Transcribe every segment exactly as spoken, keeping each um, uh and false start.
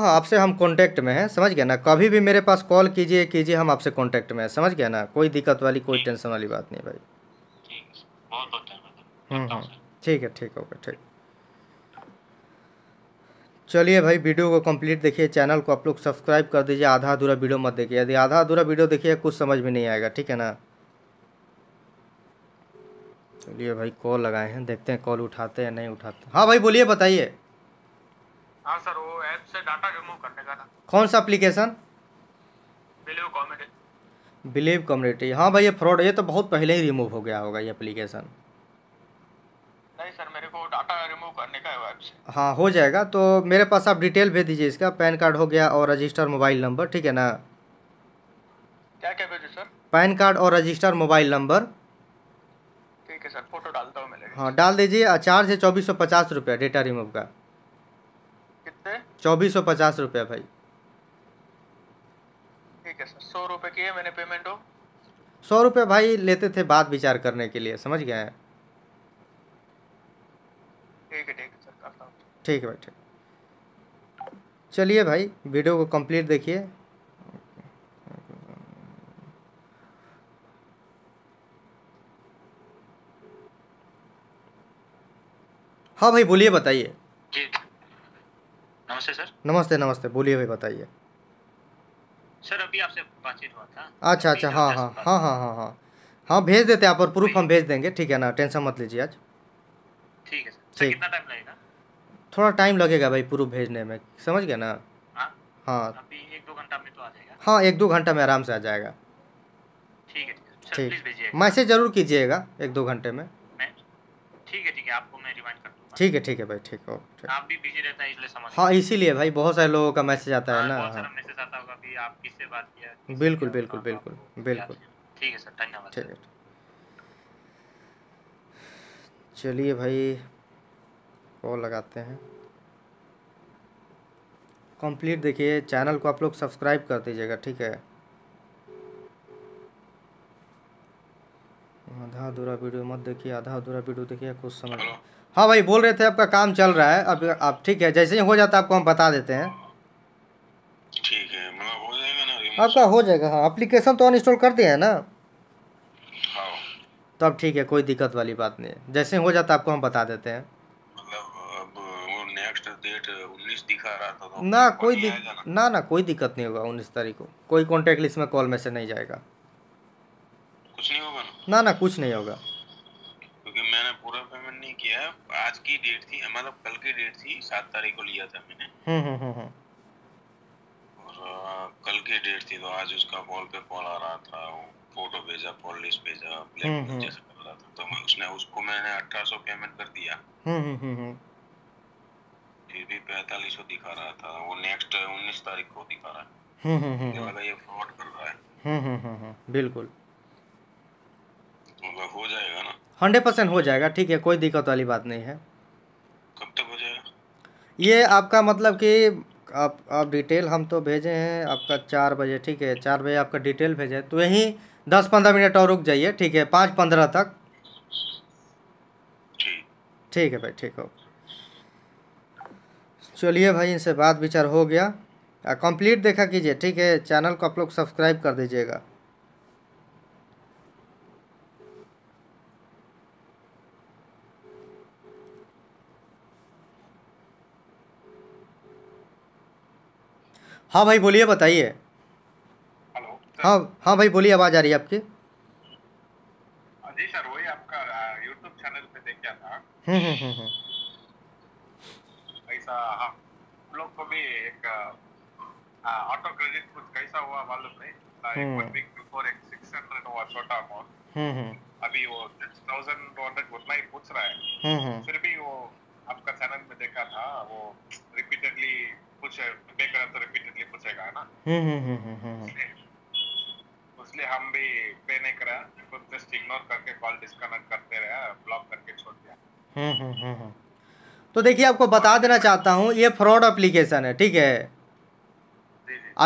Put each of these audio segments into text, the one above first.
हाँ आपसे हम कांटेक्ट में हैं, समझ गया ना। कभी भी मेरे पास कॉल कीजिए कीजिए हम आपसे कांटेक्ट में हैं, समझ गया ना। कोई दिक्कत वाली कोई टेंशन वाली बात नहीं भाई। ठीक, बहुत बहुत धन्यवाद। हम्म हम्म ठीक है, ठीक ओके ठीक। चलिए भाई वीडियो को कंप्लीट देखिए, चैनल को आप लोग सब्सक्राइब कर दीजिए, आधा अधूरा वीडियो मत देखिए। यदि आधा अधूरा वीडियो देखिए कुछ समझ में नहीं आएगा, ठीक है ना। चलिए भाई कॉल लगाए हैं, देखते हैं कॉल उठाते हैं नहीं उठाते। हाँ भाई बोलिए बताइए। हाँ सर वो ऐप से डाटा रिमूव करने का था। कौन सा application? Believe community. Believe community. हाँ भाई ये फ्रॉड, ये तो बहुत पहले ही रिमूव हो गया होगा ये एप्लीकेशन। नहीं सर मेरे को डाटा रिमूव करने का है ऐप से। हाँ हो जाएगा, तो मेरे पास आप डिटेल भेज दीजिए इसका, पैन कार्ड हो गया और रजिस्टर मोबाइल नंबर, ठीक है ना। क्या क्या भेजो सर? पैन कार्ड और रजिस्टर मोबाइल नंबर। ठीक है सर फोटो डालता हूँ मैं। हाँ डाल दीजिए। चार्ज है चौबीस सौ पचास रुपया डेटा रिमूव का। चौबीस सौ पचास रुपया भाई। ठीक है सर सौ रुपये की है मैंने पेमेंट। हो सौ रुपये भाई लेते थे बात विचार करने के लिए, समझ गए हैं। ठीक है ठीक है सर करता हूँ। ठीक है भाई ठीक। चलिए भाई वीडियो को कंप्लीट देखिए। हाँ भाई बोलिए बताइए। नमस्ते सर। नमस्ते नमस्ते बोलिए भाई बताइए। सर अभी आपसे बातचीत हुआ था। अच्छा अच्छा हाँ हाँ हाँ हाँ हाँ हाँ हाँ भेज देते हैं आप, और प्रूफ हम भेज देंगे, ठीक है ना, टेंशन मत लीजिए आज। ठीक है सर। कितना टाइम लगेगा? थोड़ा टाइम लगेगा भाई प्रूफ भेजने में, समझ गए ना। हाँ अभी एक दो घंटा में तो आ जाएगा। हाँ एक दो घंटा में आराम से आ जाएगा। ठीक है ठीक। मैसेज जरूर कीजिएगा एक दो घंटे में। ठीक है ठीक है आपको मैं रिमाइंड कर दूँगा। ठीक है ठीक है भाई ठीक हो। आप भी बिजी रहते हैं इसलिए समझ। हाँ इसीलिए भाई बहुत सारे लोगों का मैसेज आता है ना। बहुत सारा मैसेज आता होगा कि आप किससे बात किया। बिल्कुल बिल्कुल बिल्कुल बिल्कुल। ठीक है सर धन्यवाद। ठीक है चलिए भाई कॉल लगाते हैं। कंप्लीट देखिए, चैनल को आप लोग सब्सक्राइब कर दीजिएगा, ठीक है। आधा अधूरा वीडियो मत देखिए, आधा अधूरा वीडियो देखिए कुछ समझ। हाँ भाई बोल रहे थे आपका काम चल रहा है अब आप, ठीक है जैसे ही हो जाता है आपको हम बता देते हैं। ठीक है मतलब हो जाएगा ना आपका, हो जाएगा। हाँ एप्लीकेशन तो अनइंस्टॉल कर दिया है ना। हाँ तो अब ठीक है कोई दिक्कत वाली बात नहीं है, जैसे ही हो जाता है आपको हम बता देते हैं। मतलब अब नेक्स्ट डेट उन्नीस दिखा रहा था ना। कोई ना ना कोई दिक्कत नहीं होगा, उन्नीस तारीख को कोई कॉन्टैक्ट लिस्ट में कॉल में से नहीं जाएगा। कुछ नहीं होगा ना? ना कुछ नहीं होगा क्योंकि मैंने पूरा पेमेंट नहीं किया। आज की डेट थी मतलब कल की डेट थी, सात तारीख को लिया था मैंने। हम्म हम्म हम्म। और कल की डेट थी तो आज उसका कॉल पे कॉल आ रहा था, फोटो भेजा कॉल लिस्ट भेजा ब्लैक जैसा कर रहा था, तो मैं उसने उसको मैंने अठारह सौ पेमेंट कर दिया। हम्म हम्म। फिर भी पैंतालीस सौ दिखा रहा था, वो नेक्स्ट उन्नीस तारीख को दिखा रहा है। हम्म हम्म हम्म। ये फ्रॉड कर रहा है। हम्म हम्म हम्म बिल्कुल हो जाएगा ना, हंड्रेड परसेंट हो जाएगा, ठीक है कोई दिक्कत वाली बात नहीं है। कब तक हो जाएगा ये आपका? मतलब कि आप आप डिटेल हम तो भेजे हैं आपका चार बजे, ठीक है चार बजे आपका डिटेल भेजे तो यहीं दस पंद्रह मिनट और रुक जाइए, ठीक है पाँच पंद्रह तक। ठीक है भाई ठीक हो। चलिए भाई इनसे बात विचार हो गया, कंप्लीट देखा कीजिए, ठीक है चैनल को आप लोग सब्सक्राइब कर दीजिएगा। हाँ भाई बोलिए बताइए। हेलो। हाँ हाँ भाई बोलिए, आवाज़ आ रही है आपकी। जी सर वही आपका यूट्यूब चैनल पे देखा था। हम्म हम्म हम्म। ऐसा हम लोग को भी एक ऑटो क्रेडिट कुछ कैसा हुआ मालूम नहीं, वन वीक बिफोर एक सिक्स हंड्रेड हुआ छोटा अमाउंट। हम्म हम्म। अभी वो सिक्स थाउजेंड टू हंड्रेड उतना ही पूछ रहा है। हम्म हम्म। फिर भी वो आपका चैनल में देखा था, वो रिपीटेडली कुछ पे करा तो रिपीटेडली पूछेगा ना। हम्म हम्म हम्म। इसलिए हम भी पे नहीं करा, तो जस्ट इग्नोर करके कॉल डिस्कनेक्ट करते रहे, ब्लॉक करके छोड़ दिया। हम्म हम्म हम्म। तो देखिए आपको बता देना चाहता हूँ ये फ्रॉड एप्लीकेशन है, ठीक है।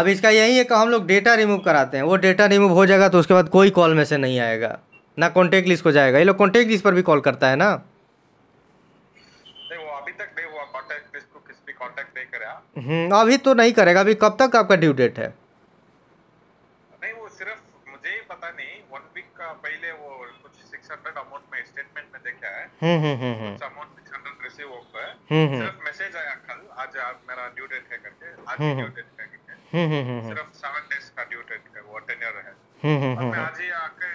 अब इसका यही है कि हम लोग डेटा रिमूव कराते हैं, वो डेटा रिमूव हो जाएगा तो उसके बाद कोई कॉल में से नहीं आएगा ना, कॉन्टेक्ट लिस्ट को जाएगा। ये लोग कॉन्टेक्ट लिस्ट पर भी कॉल करता है ना। नहीं वो अभी तक नहीं हुआ, कॉन्टेक्ट लिस्ट को किसी भी कॉन्टेक्ट करें आप? अभी तो नहीं करेगा, अभी कब तक आपका ड्यू डेट है? नहीं वो सिर्फ मुझे ही पता नहीं, वन वीक पहले वो कुछ छह सौ अमाउंट में स्टेटमेंट में देखा है, हम्म हम्म हम्म कुछ अमाउंट छह सौ रिसीव होता है, सिर्फ मैसेज आया कल आज आप मेरा ड्यू डेट है करके, आज ड्यू डेट है करके, हम्म हम्म सिर्फ सात डेज का ड्यू डेट है, वो टेन्योर है, हम्म हम्म मैं आज ही आके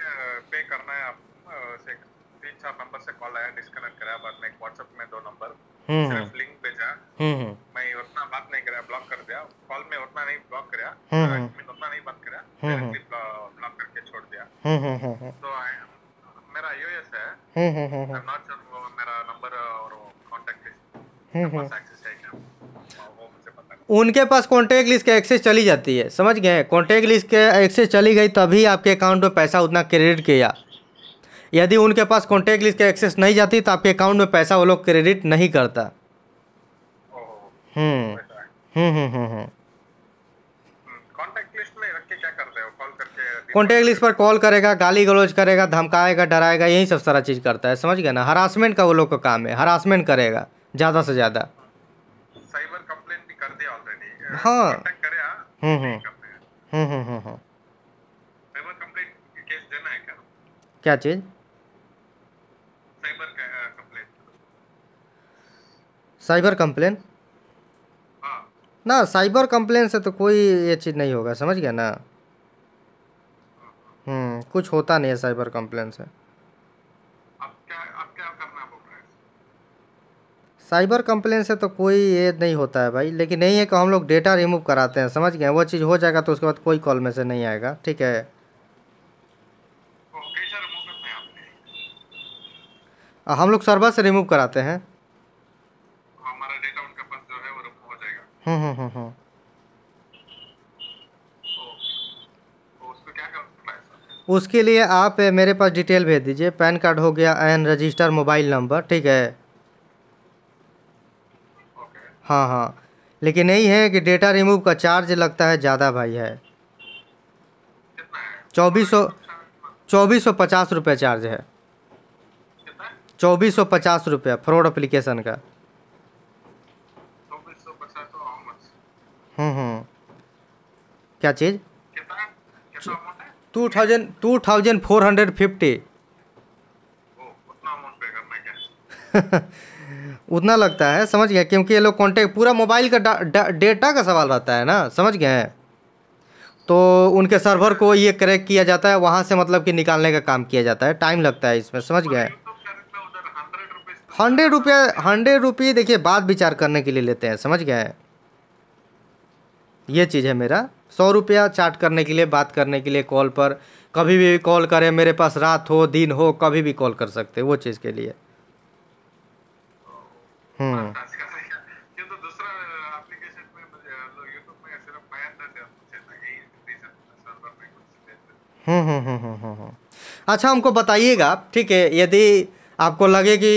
पे करना है। आपसे तीन चार नंबर से कॉल आया, डिस्कनेक्ट करा, बाद में व्हाट्सएप में दो नंबर सिर्फ लिंक भेजा, मैं उतना बात नहीं करा, ब्लॉक कर दिया, कॉल में उतना नहीं ब्लॉक करा, उतना नहीं बात करा, ब्लॉक करके छोड़ दिया। तो मेरा यूएस है, नॉट श्योर मेरा नंबर और कांटेक्ट लिस्ट, उनके पास कांटेक्ट लिस्ट का एक्सेस चली जाती है, समझ गए? कांटेक्ट लिस्ट के एक्सेस चली गई तभी आपके अकाउंट में पैसा उतना क्रेडिट किया। यदि उनके पास कॉन्टैक्ट लिस्ट का एक्सेस नहीं जाती तो आपके अकाउंट में पैसा वो लोग क्रेडिट नहीं करता। हम्म हम्म हम्म कॉन्टैक्ट लिस्ट में रख के क्या करते हो? कॉल करके कॉन्टैक्ट लिस्ट पर कॉल करेगा, गाली गलौज करेगा, धमकाएगा, डराएगा, यही सब सारा चीज़ करता है, समझ गया ना? हरासमेंट का वो लोग का काम है, हरासमेंट करेगा ज़्यादा से ज़्यादा। साइबर कंप्लेंट भी कर दिया ऑलरेडी। हाँ हम्म हम्म हम्म क्या चीज़? साइबर कंप्लेन ना, साइबर कंप्लेन से तो कोई ये चीज़ नहीं होगा, समझ गया ना? हम्म कुछ होता नहीं है साइबर कंप्लेन से। आप क्या, आप क्या करना बोल रहे हैं? साइबर कंप्लेन से तो कोई ये नहीं होता है भाई, लेकिन यही है कि हम लोग डेटा रिमूव कराते हैं, समझ गए? वो चीज़ हो जाएगा तो उसके बाद कोई कॉल में से नहीं आएगा, ठीक है? हम लोग सर्वर से रिमूव कराते हैं, हमारा डेटा उनके पास जो है वो रिमूव हो जाएगा। हम्म हम्म हम्म तो उसको क्या करना है सर? उसके लिए आप मेरे पास डिटेल भेज दीजिए, पैन कार्ड हो गया एंड रजिस्टर मोबाइल नंबर, ठीक है? ओके। हाँ हाँ लेकिन यही है कि डेटा रिमूव का चार्ज लगता है ज़्यादा भाई है, चौबीस सौ चौबीस सौ पचास रुपये चार्ज है, चौबीस सौ पचास रुपया फ्रॉड एप्लीकेशन का। हम्म हम्म क्या चीज़? Two thousand two thousand four hundred fifty उतना लगता है, समझ गए? क्योंकि ये लोग कॉन्टेक्ट पूरा मोबाइल का डेटा का सवाल रहता है ना, समझ गए हैं? तो उनके सर्वर को ये क्रैक किया जाता है, वहाँ से मतलब कि निकालने का काम किया जाता है, टाइम लगता है इसमें, समझ गए? हंड्रेड रुपया हंड्रेड रुपये देखिए बात विचार करने के लिए लेते हैं, समझ गए? ये चीज़ है मेरा, सौ रुपया चार्ट करने के लिए, बात करने के लिए कॉल पर, कभी भी कॉल करें, मेरे पास रात हो दिन हो कभी भी कॉल कर सकते हैं वो चीज़ के लिए। हम्म हम्म हम्म हम्म हम्म अच्छा हमको बताइएगा, ठीक है? यदि आपको लगे कि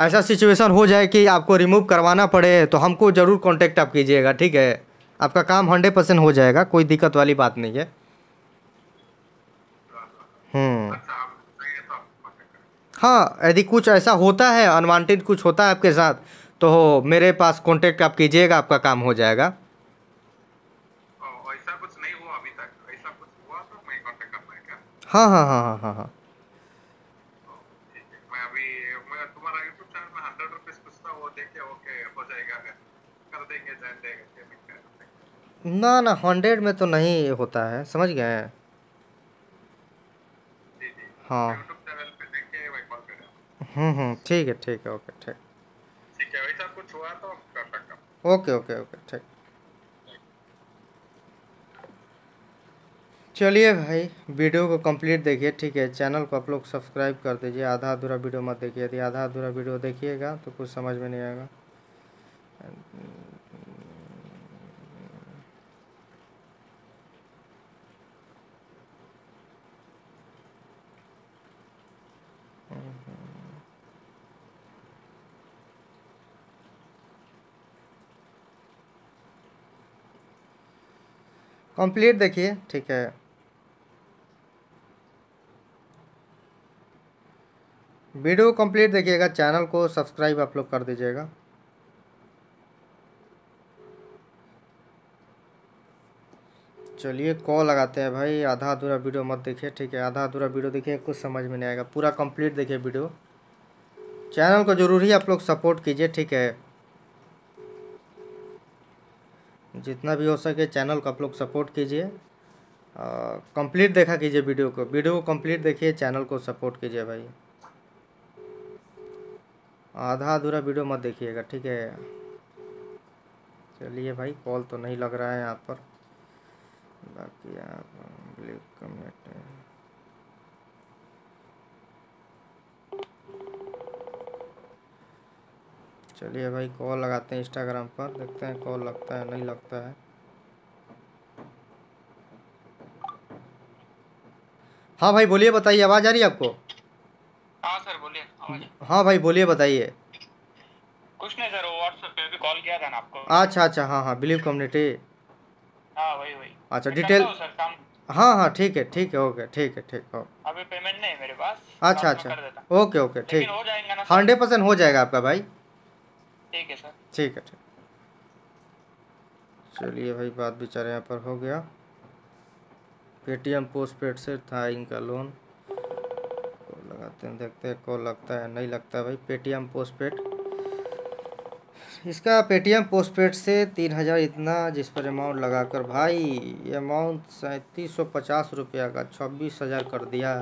ऐसा सिचुएशन हो जाए कि आपको रिमूव करवाना पड़े तो हमको ज़रूर कांटेक्ट आप कीजिएगा, ठीक है? आपका काम हंड्रेड परसेंट हो जाएगा, कोई दिक्कत वाली बात नहीं है। हम्म हाँ यदि कुछ ऐसा होता है, अनवांटेड कुछ होता है आपके साथ, तो मेरे पास कांटेक्ट आप कीजिएगा, आपका काम हो जाएगा। ऐसा कुछ नहीं हुआ अभी तक, ऐसा कुछ हुआ तो मैं कांटेक्ट करना है क्या? हाँ हाँ हाँ हाँ हाँ हाँ ना ना हंड्रेड में तो नहीं होता है, समझ गए? हाँ हम्म हम्म ठीक है ठीक है ओके ठीक ठीक है वैसा कुछ हुआ तो कर ओके ओके ओके ठीक। चलिए भाई वीडियो को कंप्लीट देखिए, ठीक है? चैनल को आप लोग सब्सक्राइब कर दीजिए, आधा अधूरा वीडियो मत देखिए, यदि आधा अधूरा वीडियो देखिएगा तो कुछ समझ में नहीं आएगा। कंप्लीट देखिए, ठीक है? वीडियो कंप्लीट देखिएगा, चैनल को सब्सक्राइब आप लोग कर दीजिएगा। चलिए कॉल लगाते हैं भाई। आधा अधूरा वीडियो मत देखिए, ठीक है? आधा अधूरा वीडियो देखिए कुछ समझ में नहीं आएगा, पूरा कंप्लीट देखिए वीडियो। चैनल को जरूर ही आप लोग सपोर्ट कीजिए, ठीक है? जितना भी हो सके चैनल को आप लोग सपोर्ट कीजिए, कंप्लीट देखा कीजिए वीडियो को, वीडियो को कंप्लीट देखिए, चैनल को सपोर्ट कीजिए भाई। आधा अधूरा वीडियो मत देखिएगा, ठीक है? चलिए भाई कॉल तो नहीं लग रहा है यहाँ पर, बाकी आप कमेंट चलिए भाई कॉल लगाते हैं इंस्टाग्राम पर, देखते हैं कॉल लगता है नहीं लगता है। हाँ भाई बोलिए, बताइए, आवाज आ रही है आपको? हाँ सर बोलिए। हाँ भाई बोलिए, बताइए। कुछ नहीं सर, वो व्हाट्सएप पे भी कॉल किया था ना आपको। अच्छा अच्छा, हाँ हाँ, बिलीव कम्युनिटी। हाँ वही वही। अच्छा डिटेल। हाँ हाँ ठीक है ठीक है, ओके ठीक है ठीक है। अभी पेमेंट नहीं है मेरे पास। अच्छा अच्छा, ओके ओके ठीक, हो जाएगा ना? हंड्रेड परसेंट हो जाएगा आपका भाई, ठीक है सर। ठीक है ठीक, चलिए भाई बात बेचारे यहाँ पर हो गया। पेटीएम पोस्टपेड से था इनका लोन, लगाते हैं देखते हैं कॉल लगता है नहीं लगता है भाई। पेटीएम पोस्टपेड, इसका पेटीएम पोस्टपेड से तीन हज़ार इतना जिस पर अमाउंट लगाकर भाई अमाउंट सैंतीस सौ पचास रुपया का छब्बीस हज़ार कर दिया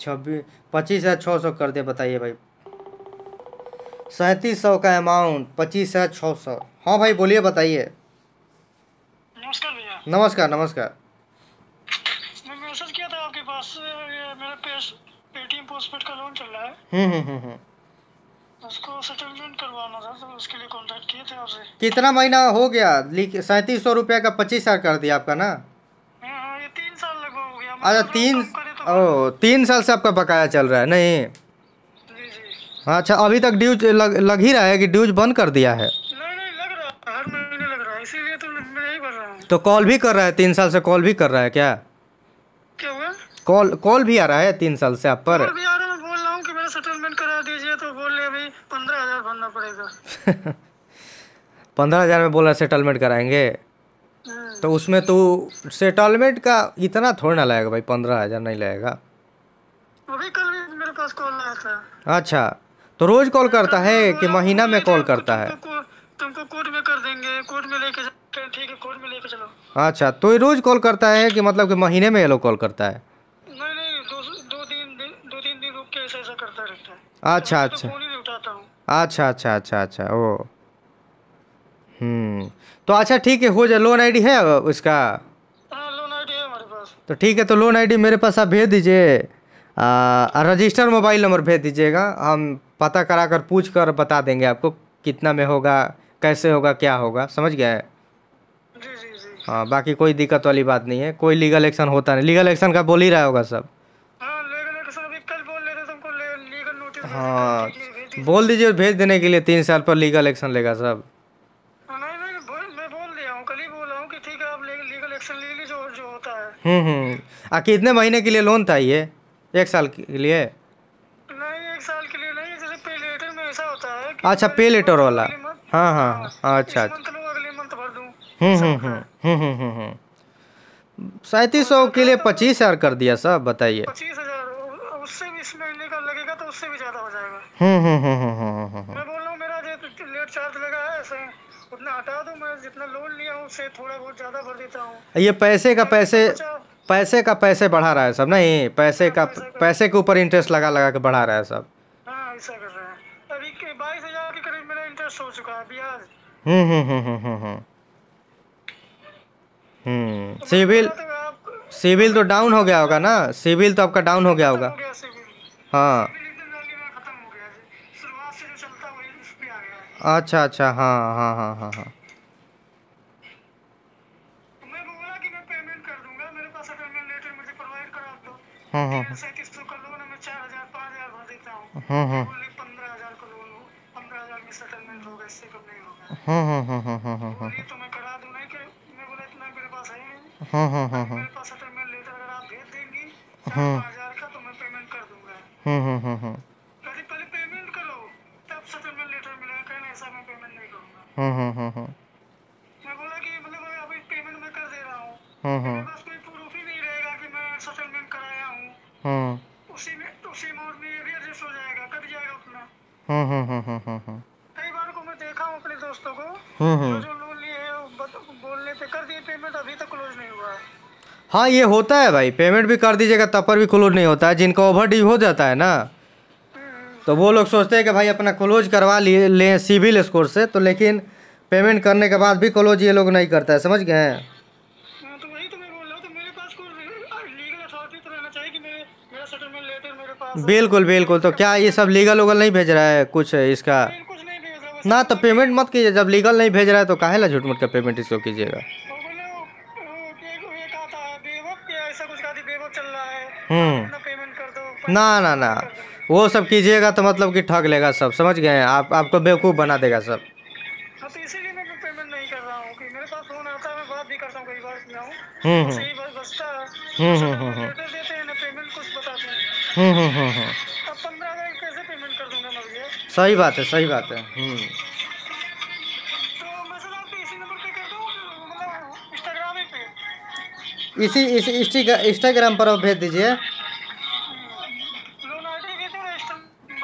छब्बीस पच्चीस हज़ार छः सौ कर दिया। बताइए भाई, सैंतीस सौ का अमाउंट पच्चीस हज़ार छः सौ। हाँ भाई बोलिए, बताइए। नमस्कार भैया। नमस्कार नमस्कार। मैं मैसेज किया था आपके पास, मेरा पेटीएम पोस्टपेड का लोन चल रहा है। हम्म हम्म हम्म। उसको सेटलमेंट करवाना था तो उसके लिए कांटेक्ट किए थे आपसे। कितना महीना हो गया? सैंतीस सौ रुपये का पच्चीस हज़ार कर दिया आपका ना? हाँ, ये तीन साल लग हो गया। अच्छा तीन, ओ तीन साल से आपका बकाया चल रहा है? नहीं। अच्छा, अभी तक ड्यूज लग, लग ही रहा है कि ड्यूज बंद कर दिया है? नहीं नहीं, लग रहा है, हर महीने लग रहा है, इसीलिए तो मैं नहीं भर रहा हूँ। तो कॉल भी कर रहा है तीन साल से? कॉल भी कर रहा है क्या? क्या हुआ? कॉल कॉल भी आ रहा है तीन साल से आप पर? भी आ रहा है, बोल रहा हूँ कि मेरा सेटलमेंट करा दीजिए तो बोल रहे भाई पंद्रह हज़ार भरना पड़ेगा। पंद्रह हज़ार में बोल रहा है सेटलमेंट कराएंगे, तो उसमें तो सेटलमेंट का इतना थोड़ा ना लगेगा भाई, पंद्रह हज़ार नहीं लगेगा। अभी कल मेरे पास कॉल आया था। अच्छा, तो रोज कॉल करता है कि महीना में कॉल करता है? तुमको कोर्ट में कर देंगे, कोर्ट में लेके चलो, ठीक है कोर्ट में लेके चलो। अच्छा, तो ये रोज कॉल करता है कि मतलब कि महीने में ये लोग कॉल करता है? नहीं नहीं, दो दो दिन दो तीन दिन रुक के ऐसा ऐसा करता रहता है। अच्छा अच्छा, फोन ही उठाता हूं। अच्छा अच्छा अच्छा अच्छा, ओ हम्म, तो अच्छा ठीक है हो जाए। लोन आईडी है उसका? हां लोन आईडी है हमारे पास। तो ठीक है, तो लोन आईडी मेरे पास आप भेज दीजिए, रजिस्टर मोबाइल नंबर भेज दीजिएगा, हम पता करा कर पूछ कर बता देंगे आपको कितना में होगा, कैसे होगा, क्या होगा, समझ गया है? जी जी जी। हाँ, बाकी कोई दिक्कत वाली बात नहीं है, कोई लीगल एक्शन होता नहीं। लीगल एक्शन का बोल ही रहा होगा सब? हाँ लीगल एक्शन अभी कल बोल रहे थे तुमको, लीगल नोटिस। हाँ बोल दीजिए, भेज देने के लिए तीन साल पर लीगल एक्शन लेगा सब। नहीं नहीं, मैं बोल दिया हूँ, कल ही बोल रहा हूँ कि ठीक है आप लीगल एक्शन ले लीजिए जो होता है। हम्म हम्म। आ कितने महीने के लिए लोन था ये? एक साल के लिए? नहीं एक साल के लिए नहीं, जैसे पे लेटर में ऐसा होता है कि। अच्छा पे लेटर वाला। हाँ हाँ हाँ, अच्छा अच्छा, अगले मंथ भर दूं। हम्म हम्म हम्म हम्म। सैंतीस सौ के लिए पच्चीस हज़ार कर दिया सब? बताइए। पच्चीस हज़ार उससे भी इस महीने का लगेगा तो उससे भी ज़्यादा हो जाएगा। हम्म हम्म हम्म हम्म। मैं बोल रहा हूँ मेरा जो लेट चार्ज लगा है ऐसे उतना हटा दो, मैं जितना लोन लिया हूँ उससे थोड़ा बहुत ज़्यादा भर देता हूँ। ये पैसे का पैसे पैसे का पैसे बढ़ा रहा है सब? नहीं, पैसे का पैसे के ऊपर इंटरेस्ट लगा लगा के बढ़ा रहा है सब। हाँ ऐसा कर रहा है, अभी के बाईस हजार के करीब मेरा इंटरेस्ट हो चुका है ब्याज। हम्म हम्म हम्म हम्म हम्म। सिविल सिविल तो डाउन हो गया होगा ना? सिविल तो आपका डाउन हो गया होगा। हाँ अच्छा अच्छा, हाँ हाँ हाँ हाँ हाँ। हाँ हाँ हाँ हाँ हाँ हाँ हाँ हाँ। कई बार को मैं देखा हूँ अपने दोस्तों को जो लोन लिए बोलने पे कर दिए पेमेंट, अभी तक क्लोज नहीं हुआ। हाँ ये होता है भाई, पेमेंट भी कर दीजिएगा तब पर भी क्लोज नहीं होता है। जिनका ओवर ड्यू हो जाता है ना तो वो लोग सोचते हैं कि भाई अपना क्लोज करवा लिए लें सिविल स्कोर से, तो लेकिन पेमेंट करने के बाद भी क्लोज ये लोग नहीं करता है, समझ गए हैं। बिल्कुल बिल्कुल, तो क्या ये सब लीगल उगल नहीं भेज रहा है कुछ इसका? कुछ नहीं भेज रहा ना, तो पेमेंट मत कीजिए। जब लीगल नहीं भेज रहा है तो काहे ला झूठ मूठ का पेमेंट इसको कीजिएगा। हम्म ना ना ना, वो सब कीजिएगा तो मतलब कि ठग लेगा सब, समझ गए हैं आप, आपको बेवकूफ़ बना देगा सब। हम्म हम्म हम्म हम्म अब पंद्रह हजार कैसे पेमेंट कर दूंगा मैं भैया? सही बात है, सही बात है। हम्म तो मैसेज आपके इसी नंबर पे कर दूं, मतलब इंस्टाग्राम पे? इसी इसी इंस्टाग्राम पर आप भेज दीजिए। लोन आईडी भेज दो, रजिस्टर नंबर।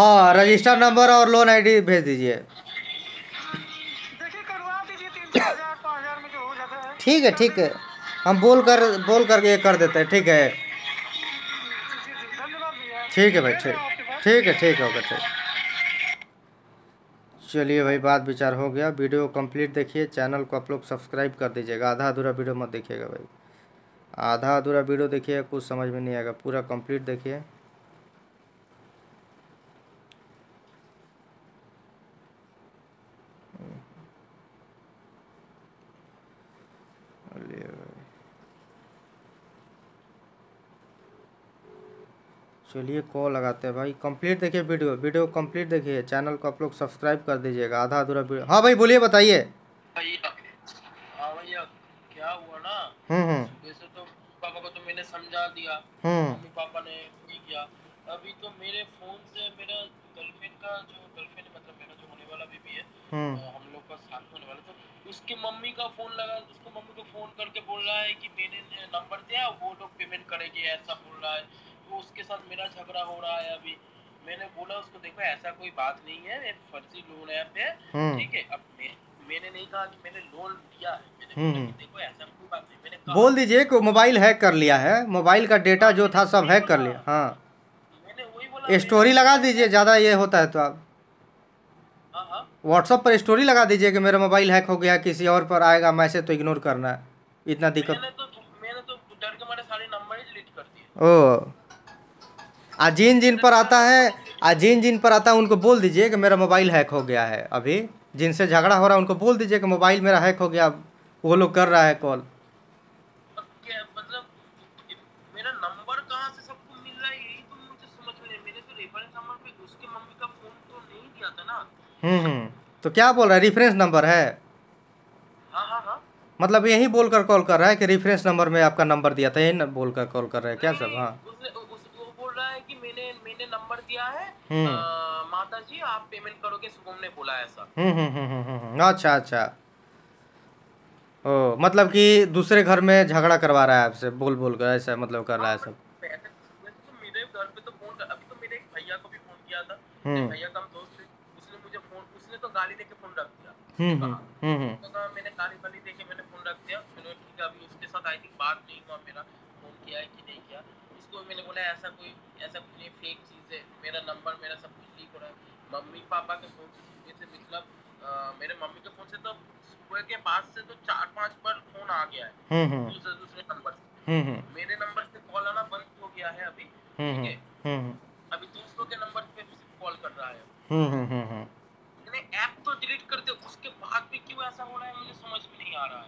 हाँ रजिस्टर नंबर और लोन आईडी भेज दीजिए। देखिए करवा दीजिए, तीन चार हजार पाँच हजार में जो हो जाता है। ठीक है ठीक है, हम बोल कर बोल करके कर देते हैं। ठीक है ठीक है भाई, ठीक ठीक है ठीक होगा ठीक। चलिए भाई बात विचार हो गया, वीडियो कंप्लीट देखिए, चैनल को आप लोग सब्सक्राइब कर दीजिएगा, आधा अधूरा वीडियो मत देखिएगा भाई, आधा अधूरा वीडियो देखिएगा कुछ समझ में नहीं आएगा, पूरा कंप्लीट देखिए। चलिए कॉल लगाते हैं भाई, कंप्लीट देखिए वीडियो, वीडियो कंप्लीट देखिए, चैनल को आप लोग सब्सक्राइब कर दीजिएगा, आधा अधूरा वीडियो। हाँ भाई बोलिए, बताइए। हाँ भैया क्या हुआ ना, जैसे तो पापा को तो मैंने समझा दिया, मम्मी पापा ने नहीं किया। अभी तो मेरे फोन से मेरा गर्लफ्रेंड का जो गर्लफ्रेंड मतलब मेरा जो होने वाला बेबी है हम लोग का साथ होने वाला, तो उसकी मम्मी का फोन लगा, उसको मम्मी को फोन करके बोल रहा है की मेरे नंबर दिया वो लोग पेमेंट करेंगे, ऐसा बोल रहा है। तो उसके साथ मेरा झगड़ा हो रहा है। अभी मैंने बोला उसको, देखो ऐसा कोई बात नहीं है, एक फर्जी लोन ऐप है, ठीक है। अब मैं, मैंने नहीं कहा कि मैंने लोन दिया है, मैंने बोला कि देखो ऐसा कोई बात नहीं, मैंने कहा बोल दीजिए कि मोबाइल हैक कर लिया है, मोबाइल का डेटा जो था सब हैक कर लिया। हाँ मैंने वही बोला, स्टोरी लगा दीजिए, ज़्यादा ये होता है तो आप व्हाट्सएप पर स्टोरी लगा दीजिए कि मेरा मोबाइल हैक हो गया, किसी और पर आएगा मैसेज तो इग्नोर करना है, इतना दिक्कत। मैंने तो डर के मारे सारे नंबर ही डिलीट कर दिए। ओह, आ जिन जिन पर आता है आ जिन जिन पर आता है उनको बोल दीजिए कि मेरा मोबाइल हैक हो गया है। अभी जिनसे झगड़ा हो रहा है उनको बोल दीजिए कि मोबाइल मेरा हैक हो गया, वो लोग कर रहा है कॉल। मतलब मेरा नंबर कहां से सबको मिल रहा है, यही तो मुझे समझ में नहीं। मैंने तो रेफरेंस नंबर पे उसके मम्मी का फोन तो नहीं दिया था ना। हम्म हम्म तो क्या बोल रहा है, रेफरेंस नंबर है? हां हां हां, मतलब यही बोलकर कॉल कर रहा है कि रेफरेंस नंबर में आपका नंबर दिया था, यही बोलकर कॉल कर रहा है क्या सब? हां मैंने मैंने नंबर दिया है, आ, माता जी आप पेमेंट करोगे, शुभम ने बोला ऐसा। हम्म हम्म अच्छा अच्छा, ओ मतलब कि दूसरे घर में झगड़ा करवा रहा है आपसे, बोल बोल कर ऐसा मतलब कर रहा है सब। तो मेरे घर पे तो फोन, अभी तो मेरे एक भैया को भी फोन किया था, भैया का दोस्त, उसने मुझे फोन, उसने तो गाली देके फोन रख दिया। हम्म हम्म तो मैंने गाली वाली देके मैंने फोन रख दिया, चलो ठीक है। अभी उसके साथ आई थिंक बात नहीं हुआ, मेरा फोन किया है कि नहीं किया उसको, मैंने बोला ऐसा कोई ऐसा कुछ नहीं, फेक चीज़ है, मेरा नंबर मेरा सब कुछ लीक हो रहा है। मम्मी पापा के फोन से मतलब मेरे मम्मी के फोन से तो सुबह के बाद से तो चार पांच बार फोन आ गया है दूसरे दूसरे नंबर से, मेरे नंबर से कॉल आना बंद हो गया है अभी, ठीक है। अभी दूसरों के नंबर पे भी कॉल कर रहा है। मैंने ऐप तो डिलीट कर दिया, उसके बाद भी क्यों ऐसा हो रहा है मुझे समझ में नहीं आ रहा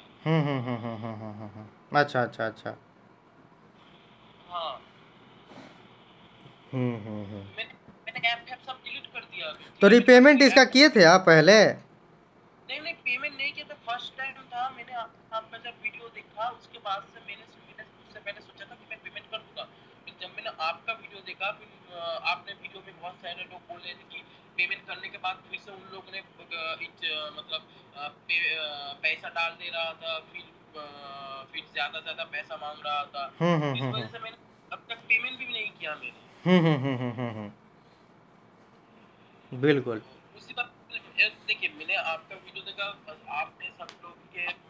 है। अच्छा अच्छा अच्छा, हाँ हम्म हम्म मैंने ऐप ऐप सब डिलीट कर दिया। तो रीपेमेंट इसका किए थे आप पहले? नहीं नहीं पेमेंट नहीं किया था, फर्स्ट टाइम था। मैंने आपका जब वीडियो देखा उसके बाद से मैंने उससे पहले सोचा था कि मैं पेमेंट कर दूंगा, फिर जब मैंने आपका वीडियो देखा, फिर आपने वीडियो में बहुत सारे लोग बोल रहे थे कि पेमेंट करने के बाद फिर से उन लोगों ने मतलब पैसा डाल दे रहा था, फिर फिर ज्यादा ज्यादा पैसा मांग रहा था, इस वजह से मैंने अब तक पेमेंट भी नहीं किया मैंने। बिल्कुल उसी बात। देखिए मैंने आपका वीडियो देखा, आपने सब लोग के हेल्प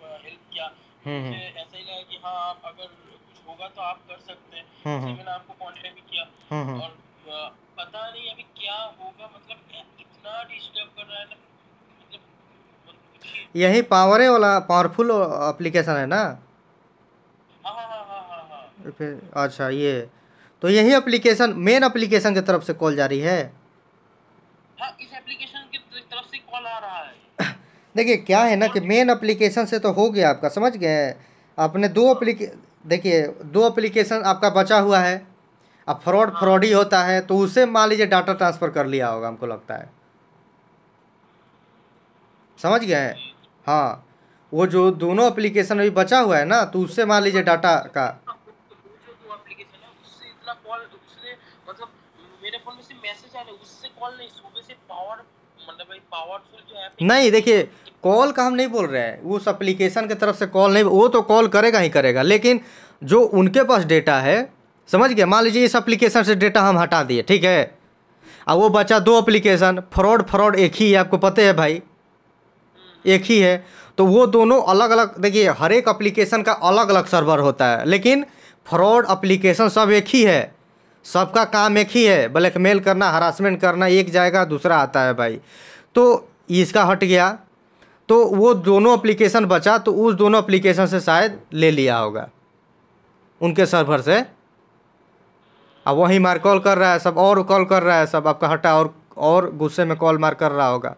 किया, मुझे ऐसा ही लगा कि हाँ आप अगर कुछ होगा तो आप कर सकते हैं, मैंने आपको कॉन्टेक्ट भी किया। और पता नहीं अभी क्या होगा, मतलब इतना डिस्टर्ब कर रहा है ना, मतलब यही पावर है वाला पावरफुल एप्लीकेशन है ना। फिर अच्छा ये तो यही एप्लीकेशन मेन एप्लीकेशन की तरफ से कॉल जा रही है। हाँ, इस एप्लीकेशन की तरफ से कॉल आ रहा है। देखिए क्या है ना कि मेन एप्लीकेशन से तो हो गया आपका, समझ गए आपने दो एप्लीके देखिए दो एप्लीकेशन आपका बचा हुआ है। अब फ्रॉड फ्रॉडी होता है तो उसे मान लीजिए डाटा ट्रांसफ़र कर लिया होगा, हमको लगता है, समझ गए। हाँ वो जो दोनों एप्लीकेशन अभी बचा हुआ है ना, तो उससे मान लीजिए डाटा का नहीं। देखिए कॉल का हम नहीं बोल रहे हैं, उस एप्लीकेशन की तरफ से कॉल नहीं, वो तो कॉल करेगा ही करेगा, लेकिन जो उनके पास डेटा है, समझ गए। मान लीजिए इस एप्लीकेशन से डेटा हम हटा दिए, ठीक है, अब वो बचा दो एप्लीकेशन, फ्रॉड फ्रॉड एक ही है, आपको पता है भाई एक ही है, तो वो दोनों अलग अलग। देखिए हर एक एप्लीकेशन का अलग अलग सर्वर होता है, लेकिन फ्रॉड एप्लीकेशन सब एक ही है, सबका काम एक ही है, ब्लैकमेल करना, हरासमेंट करना। एक जाएगा दूसरा आता है भाई, तो इसका हट गया, तो वो दोनों एप्लीकेशन बचा, तो उस दोनों एप्लीकेशन से शायद ले लिया होगा उनके सर्वर से। अब वही मार कॉल कर रहा है सब, और कॉल कर रहा है सब, आपका हटा और और गुस्से में कॉल मार कर रहा होगा।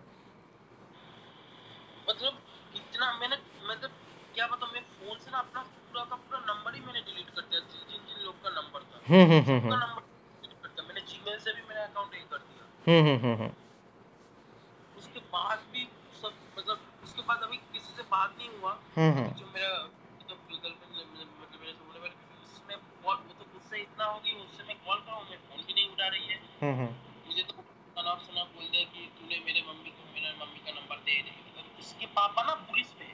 मतलब इतना मैंने मतलब क्या बताऊं, मैं फोन से ना अपना पूरा का पूरा नंबर ही मैंने डिलीट कर दिया, जिन जिन लोग का नंबर था हम्म हम्म हम्म उनका नंबर डिलीट कर दिया मैंने। जीमेल से भी मेरा अकाउंट हैक कर दिया हम्म हम्म हम्म उसके बाद भी सब, मतलब उसके बाद अभी किसी से बात नहीं हुआ। जो मेरा मतलब गूगल पे मतलब मेरे से बोले उसमें बहुत मतलब गुस्सा इतना हो गई, उससे मैं कॉल करूं मैं फोन भी नहीं उठा रही है। हम्म हम्म मुझे तो तनाव सुना बोल दिया कि तूने मेरे मम्मी को मेरे मम्मी का नंबर दे दे। उसके पापा ना पुलिस में,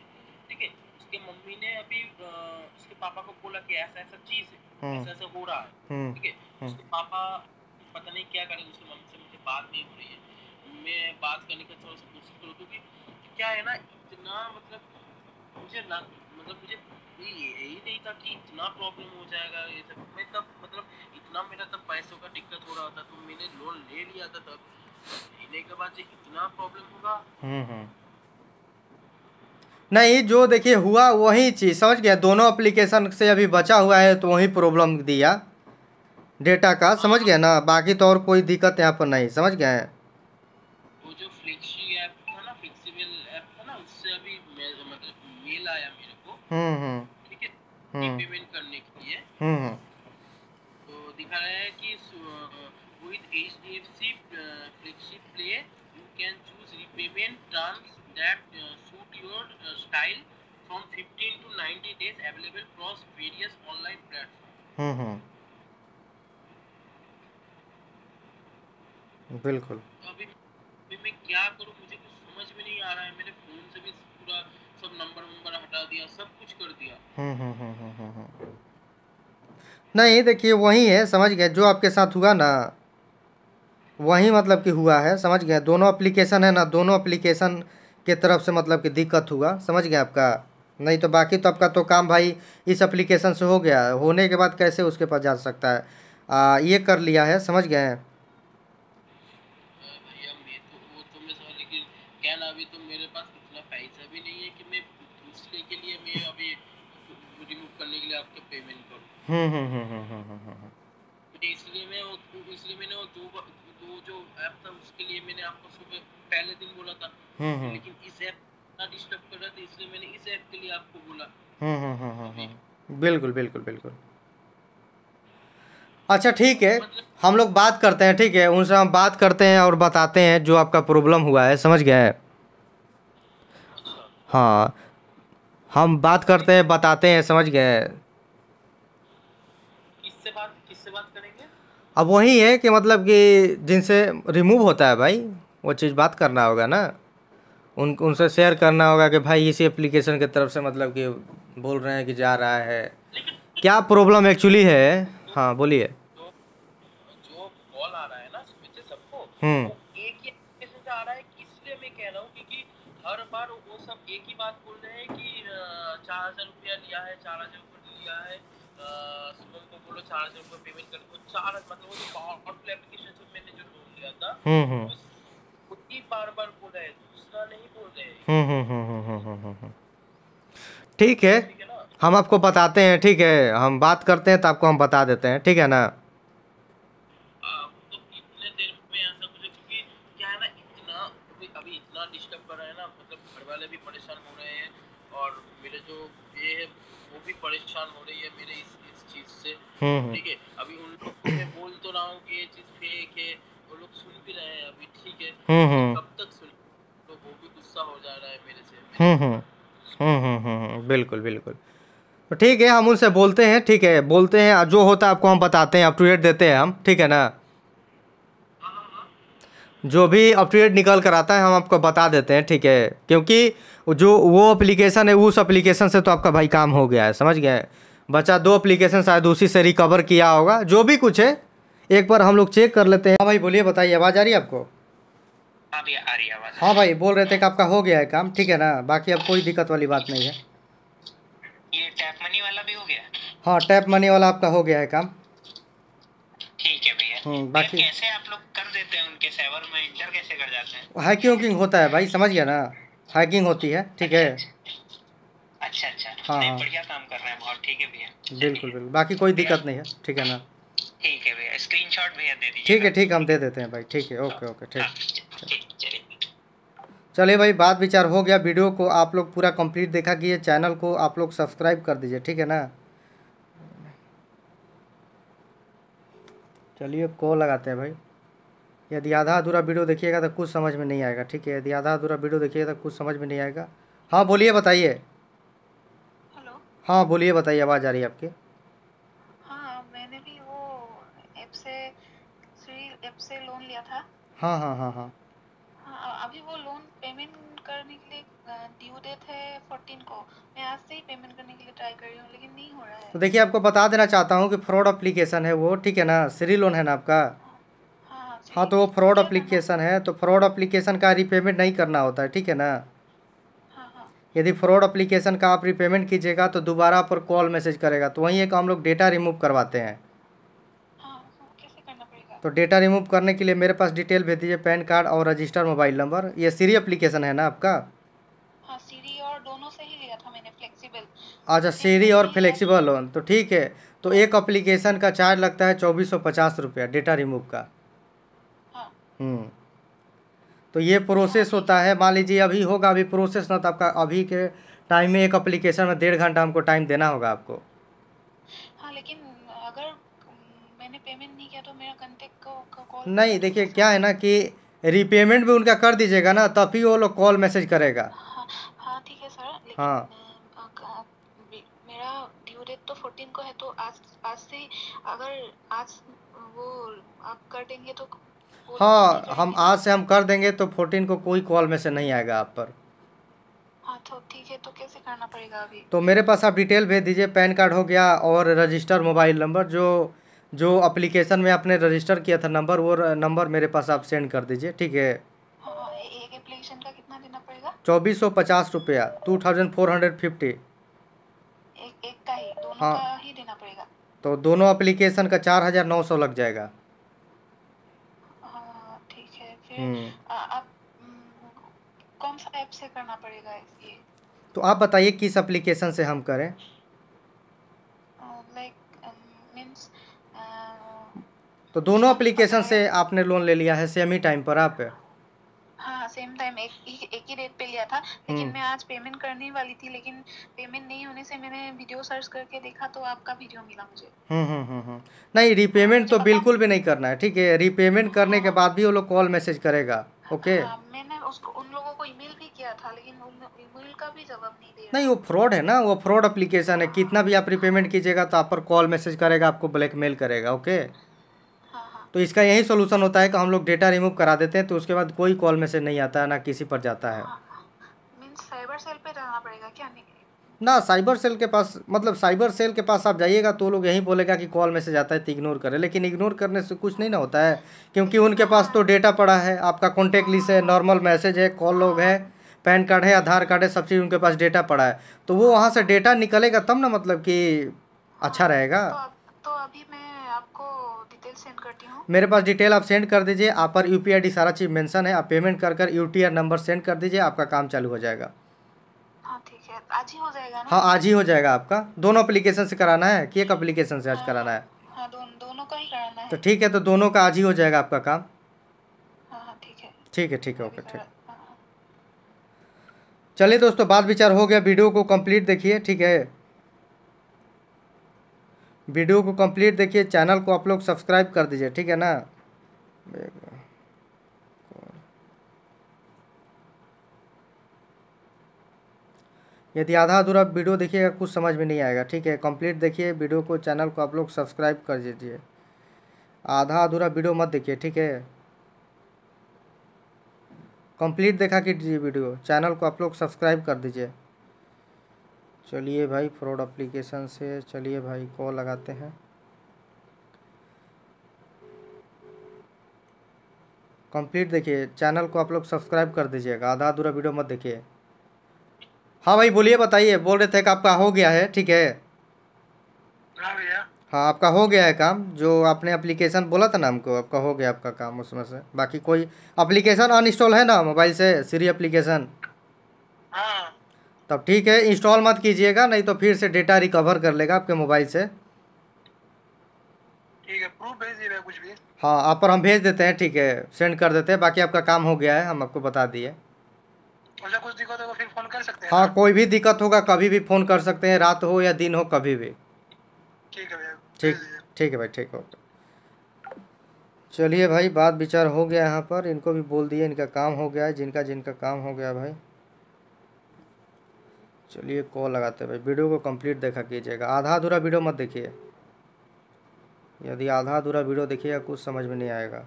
ठीक है, उसके मम्मी ने अभी उसके पापा को बोला कि ऐसा ऐसा चीज है, ऐसा ऐसा हो रहा है, ठीक है। उसके पापा पता नहीं क्या करेंगे, उसकी मम्मी से मुझे बात नहीं हो रही है, मैं बात करने का थोड़ा सा कोशिश करूँ, क्योंकि क्या है ना इतना मतलब मुझे ना मतलब मुझे यही नहीं था कि इतना प्रॉब्लम हो जाएगा ये सब। मैं तब मतलब इतना मेरा तब पैसों का दिक्कत हो रहा था, तो मैंने लोन ले लिया था, तब लेने के बाद इतना प्रॉब्लम होगा नहीं। जो देखिए हुआ वही चीज़, समझ गया, दोनों एप्लीकेशन से अभी बचा हुआ है तो वही प्रॉब्लम दिया डेटा का, समझ गया ना। बाकी तो और कोई दिक्कत यहाँ पर नहीं, समझ गए। वो जो फ्लेक्सी ऐप था ना, फ्लेक्सिबल ऐप था ना, उससे अभी मतलब मेल आया मेरे को, हम्म हम्म ठीक है, पेमेंट करने के लिए। हम्म हम्म तो दिखा रहा है कि with H D F C flexi play you can choose repayment terms that uh, suit your uh, style from fifteen to ninety days, available across various online platforms. हम्म हम्म बिल्कुल। अभी अभी मैं क्या करूं, मुझे कुछ समझ में नहीं आ रहा है। मैंने फोन से भी पूरा सब नंबर नंबर हटा दिया, सब कुछ कर दिया। हम्म हम्म हम्म हम्म नहीं देखिए वही है, समझ गए, जो आपके साथ हुआ ना वही मतलब कि हुआ है, समझ गए। दोनों एप्लीकेशन है ना, दोनों एप्लीकेशन के तरफ से मतलब कि दिक्कत हुआ, समझ गए आपका। नहीं तो बाकी तो आपका तो काम भाई इस एप्लीकेशन से हो गया, होने के बाद कैसे उसके पास जा सकता है, आ, ये कर लिया है, समझ गए हैं। हम्म हम्म हम्म हम्म हम्म इसलिए मैं इसलिए मैंने वो दो दो जो ऐप था उसके लिए मैंने आपको सुबह पहले दिन बोला था, लेकिन इस ऐप ना डिस्टर्ब कर रहा था, इसलिए मैंने इस ऐप के लिए आपको बोला। हम्म हम्म हम्म बिल्कुल बिल्कुल बिल्कुल। अच्छा ठीक है, हम लोग बात करते हैं, ठीक है, उनसे हम बात करते हैं और बताते हैं जो आपका प्रॉब्लम हुआ है, समझ गए। हाँ हम बात करते हैं, बताते हैं, समझ गए। किससे बात किससे बात करेंगे? अब वही है कि मतलब कि जिनसे रिमूव होता है भाई वो चीज़ बात करना होगा ना, उन उनसे शेयर करना होगा कि भाई इसी एप्लीकेशन की तरफ से मतलब कि बोल रहे हैं कि जा रहा है, क्या प्रॉब्लम एक्चुअली है। हाँ बोलिए। तो जो कॉल आ रहा है ना इसमें से सबको हम्म एक ही एप्लीकेशन से आ रहा है, इसलिए मैं कह रहा हूँ क्योंकि हर बार वो सब एक ही बात बोल रहे हैं कि चार हजार रुपया लिया है, चार हजार रुपया लिया है, सुबह को बोलो चार हजार रुपया पेमेंट कर दो, चार मतलब वो पावरफुल एप्लीकेशन से मैंने जो लोन लिया था हम्म बार बार बोल रहे हैं, दूसरा नहीं बोल रहे। ठीक है, हम आपको बताते हैं, ठीक है, हम बात करते हैं तो आपको हम बता देते हैं, ठीक है ना। तो कितने देर में ऐसा कुछ, क्योंकि क्या है ना इतना अभी अभी इतना डिस्टर्ब कर रहा है ना, मतलब घर वाले भी परेशान हो रहे हैं और मेरे जो ये है वो भी परेशान हो रही है मेरे इस, इस चीज से, ठीक है। अभी उन लोगों में बोल तो रहा हूँ कि ये चीज फेक है, वो लोग सुन भी रहे हैं अभी, ठीक है, कब तक सुन, तो वो भी गुस्सा हो जा रहा है मेरे से। हम्म हम्म हम्म बिल्कुल बिल्कुल, तो ठीक है, हम उनसे बोलते हैं, ठीक है, बोलते हैं, जो होता है आपको हम बताते हैं, अपडेट देते हैं हम, ठीक है ना। जो भी अपडेट निकल कर आता है हम आपको बता देते हैं, ठीक है, क्योंकि जो वो एप्लीकेशन है उस एप्लीकेशन से तो आपका भाई काम हो गया है, समझ गए। बचा दो एप्लीकेशन शायद उसी से रिकवर किया होगा, जो भी कुछ है एक बार हम लोग चेक कर लेते हैं। हाँ भाई बोलिए, बताइए, आवाज़ आ रही है आपको? हाँ भैया आ रही है आवाज़। हाँ भाई बोल रहे थे कि आपका हो गया है काम, ठीक है ना, बाकी अब कोई दिक्कत वाली बात नहीं है। ये टैप मनी वाला भी हो गया? हाँ टैप मनी वाला आपका हो गया है काम, ठीक है भैया। बाकी कैसे आप लोग कर देते हैं उनके सर्वर में इंटर कैसे कर जाते हैं? हैकिंग होता है भाई, समझ गया ना, हैकिंग होती है, ठीक है। अच्छा अच्छा, हाँ हाँ बढ़िया काम कर रहे हैं बहुत, ठीक है भैया, बिल्कुल बिल्कुल, बाकी कोई दिक्कत नहीं है, ठीक है ना। ठीक है भैया, स्क्रीनशॉट भैया दे दीजिए। ठीक है ठीक, हम दे देते हैं भाई, ठीक है, ओके ओके, ठीक। चलिए भाई, बात विचार हो गया, वीडियो को आप लोग पूरा कंप्लीट देखा कि ये चैनल को आप लोग सब्सक्राइब कर दीजिए, ठीक है ना। चलिए कॉल लगाते हैं भाई, यदि आधा अधूरा वीडियो देखिएगा तो कुछ समझ में नहीं आएगा, ठीक है, यदि आधा अधूरा वीडियो देखिएगा तो कुछ समझ में नहीं आएगा। हाँ बोलिए, बताइए। हेलो, हाँ बोलिए, बताइए, आवाज़ आ रही है आपकी? हाँ मैंने भी वो ऐप से श्री ऐप से लोन लिया था। हाँ हाँ हाँ हाँ अभी वो लोन पेमेंट करने के लिए ड्यू डेट है चौदह को, मैं आज से ही पेमेंट करने के लिए ट्राई कर रही हूँ लेकिन नहीं हो रहा है। तो देखिए आपको बता देना चाहता हूँ कि फ्रॉड एप्लीकेशन है वो, ठीक है ना, श्री लोन है ना आपका। हाँ, हाँ तो वो फ्रॉड एप्लीकेशन है, तो फ्रॉड एप्लीकेशन का रीपेमेंट नहीं करना होता है, ठीक है ना। हाँ, हाँ। यदि फ्रॉड एप्लीकेशन का आप रीपेमेंट कीजिएगा तो दोबारा पर कॉल मैसेज करेगा, तो वहीं एक हम लोग डेटा रिमूव करवाते हैं। तो डेटा रिमूव करने के लिए मेरे पास डिटेल भेज दीजिए, पैन कार्ड और रजिस्टर मोबाइल नंबर। ये सीरी एप्लीकेशन है ना आपका? हाँ सीरी और दोनों से ही लिया था मैंने, फ्लेक्सिबल। अच्छा सीरी और फ्लेक्सिबल लोन, तो ठीक है, तो एक एप्लीकेशन का चार्ज लगता है चौबीस सौ पचास रुपया डेटा रिमूव का। हाँ। हम्म तो ये प्रोसेस होता है, मान लीजिए अभी होगा, अभी प्रोसेस ना तो आपका अभी के टाइम में एक एप्लीकेशन में डेढ़ घंटा हमको टाइम देना होगा आपको। हाँ लेकिन अगर मैंने पेमेंट नहीं किया तो मेरा कांटेक्ट को कॉल नहीं, देखिए क्या है ना कि रीपेमेंट भी उनका कर दीजिएगा ना तभी वो लोग कॉल मैसेज करेगा। हाँ हाँ ठीक है सर, लेकिन हाँ मेरा ड्यू डेट तो चौदह को है, तो आज आज से अगर आज वो आप कर देंगे तो हाँ हम आज से हम कर देंगे तो चौदह को कोई कॉल मैसेज नहीं आएगा आप पर। हाँ तो ठीक है, तो कैसे करना पड़ेगा अभी? तो मेरे पास आप डिटेल भेज दीजिए, पैन कार्ड हो गया और रजिस्टर मोबाइल नंबर, जो जो एप्लीकेशन में आपने रजिस्टर किया था नंबर, वो नंबर मेरे पास आप सेंड कर दीजिए, ठीक है। एक एप्लीकेशन का कितना देना पड़ेगा? चौबीस सौ पचास रुपया, two thousand four hundred fifty. एक एक का ही, दोनों हाँ का ही देना पड़ेगा। तो दोनों एप्लीकेशन का चार हजार नौ सौ लग जाएगा। हाँ ठीक है, फिर आप कौन सा ऐप से करना पड़ेगा ये? तो आप बताइए किस एप्लीकेशन से हम करें? तो दोनों एप्लीकेशन से आपने लोन ले लिया है सेम ही टाइम पर आप? हाँ सेम टाइम, एक एक ही डेट पे लिया था, लेकिन मैं आज पेमेंट करने वाली थी, लेकिन पेमेंट नहीं होने से मैंने वीडियो सर्च करके देखा तो आपका वीडियो मिला मुझे। हम्म हम्म हम्म नहीं, रीपेमेंट तो बिल्कुल भी नहीं करना है, ठीक है, रीपेमेंट करने के बाद भी वो लोग कॉल मैसेज करेगा, ओके। मैंने उसको उन लोगों को ईमेल भी किया था लेकिन ईमेल का भी जवाब नहीं दिया। नहीं वो फ्रॉड है ना, वो फ्रॉड एप्लीकेशन है, कितना भी आप रीपेमेंट कीजिएगा तो आप पर कॉल मैसेज करेगा, आपको ब्लैकमेल करेगा, ओके। तो इसका यही सोल्यूशन होता है कि हम लोग डेटा रिमूव करा देते हैं, तो उसके बाद कोई कॉल मैसेज नहीं आता है ना किसी पर जाता है। साइबर सेल पे जाना पड़ेगा क्या? ना, साइबर सेल के पास मतलब साइबर सेल के पास आप जाइएगा तो लोग यही बोलेगा कि कॉल मैसेज आता है तो इग्नोर करें, लेकिन इग्नोर करने से कुछ नहीं ना होता है, क्योंकि उनके पास तो डेटा पड़ा है, आपका कॉन्टैक्ट लिस्ट है, नॉर्मल मैसेज है, कॉल लॉग है, पैन कार्ड है, आधार कार्ड है, सब चीज़ उनके पास डेटा पड़ा है, तो वो वहाँ से डेटा निकलेगा तब ना मतलब कि अच्छा रहेगा। तो अभी मैं आपको डिटेल सेंड करती हूँ, मेरे पास डिटेल आप सेंड कर दीजिए, आप पर यू पी आई डी सारा चीज़ मेंशन है, आप पेमेंट कर कर U T R number send कर दीजिए, आपका काम चालू हो जाएगा। हाँ ठीक है, आज ही हो जाएगा ना? हाँ आज ही हो जाएगा, आपका दोनों एप्लीकेशन से कराना है कि एक एप्लीकेशन से आज कराना है? हाँ दो, दोनों का ही कराना है। तो ठीक है, तो दोनों का आज ही हो जाएगा आपका काम। हाँ ठीक है ठीक है ठीक है ओके ठीक। चलिए दोस्तों, बात विचार हो गया, वीडियो को कंप्लीट देखिए, ठीक है, वीडियो को कंप्लीट देखिए, चैनल को आप लोग सब्सक्राइब कर दीजिए, ठीक है ना। यदि आधा अधूरा वीडियो देखिएगा कुछ समझ में नहीं आएगा, ठीक है, कंप्लीट देखिए वीडियो को, चैनल को आप लोग सब्सक्राइब कर दीजिए, आधा अधूरा वीडियो मत देखिए, ठीक है, कंप्लीट देखा कीजिए वीडियो, चैनल को आप लोग सब्सक्राइब कर दीजिए। चलिए भाई फ्रॉड एप्लीकेशन से, चलिए भाई कॉल लगाते हैं, कंप्लीट देखिए, चैनल को आप लोग सब्सक्राइब कर दीजिएगा, आधा अधूरा वीडियो मत देखिए। हाँ भाई बोलिए, बताइए, बोल रहे थे कि आपका हो गया है, ठीक है? हाँ भैया, हाँ आपका हो गया है काम, जो आपने एप्लीकेशन बोला था ना हमको, आपका हो गया आपका काम, उसमें से बाकी कोई एप्लीकेशन अनइंस्टॉल है ना मोबाइल से, श्री एप्लीकेशन? हाँ तब ठीक है, इंस्टॉल मत कीजिएगा, नहीं तो फिर से डेटा रिकवर कर लेगा आपके मोबाइल से, ठीक है? प्रूफ भेज दीजिएगा कुछ भी। हाँ आप पर हम भेज देते हैं, ठीक है, सेंड कर देते हैं, बाकी आपका काम हो गया है, हम आपको बता दिए। अच्छा कुछ दिक्कत होगा फिर फ़ोन कर सकते हैं? हाँ कोई भी दिक्कत होगा कभी भी फ़ोन कर सकते हैं, रात हो या दिन हो कभी भी, ठीक है भैया? ठीक ठीक है भाई, ठीक है। चलिए भाई बात विचार हो गया, यहाँ पर इनको भी बोल दिए, इनका काम हो गया है, जिनका जिनका काम हो गया भाई। चलिए कॉल लगाते भाई, वीडियो को कंप्लीट देखा कीजिएगा, आधा अधूरा वीडियो मत देखिए, यदि आधा अधूरा वीडियो देखिएगा कुछ समझ में नहीं आएगा,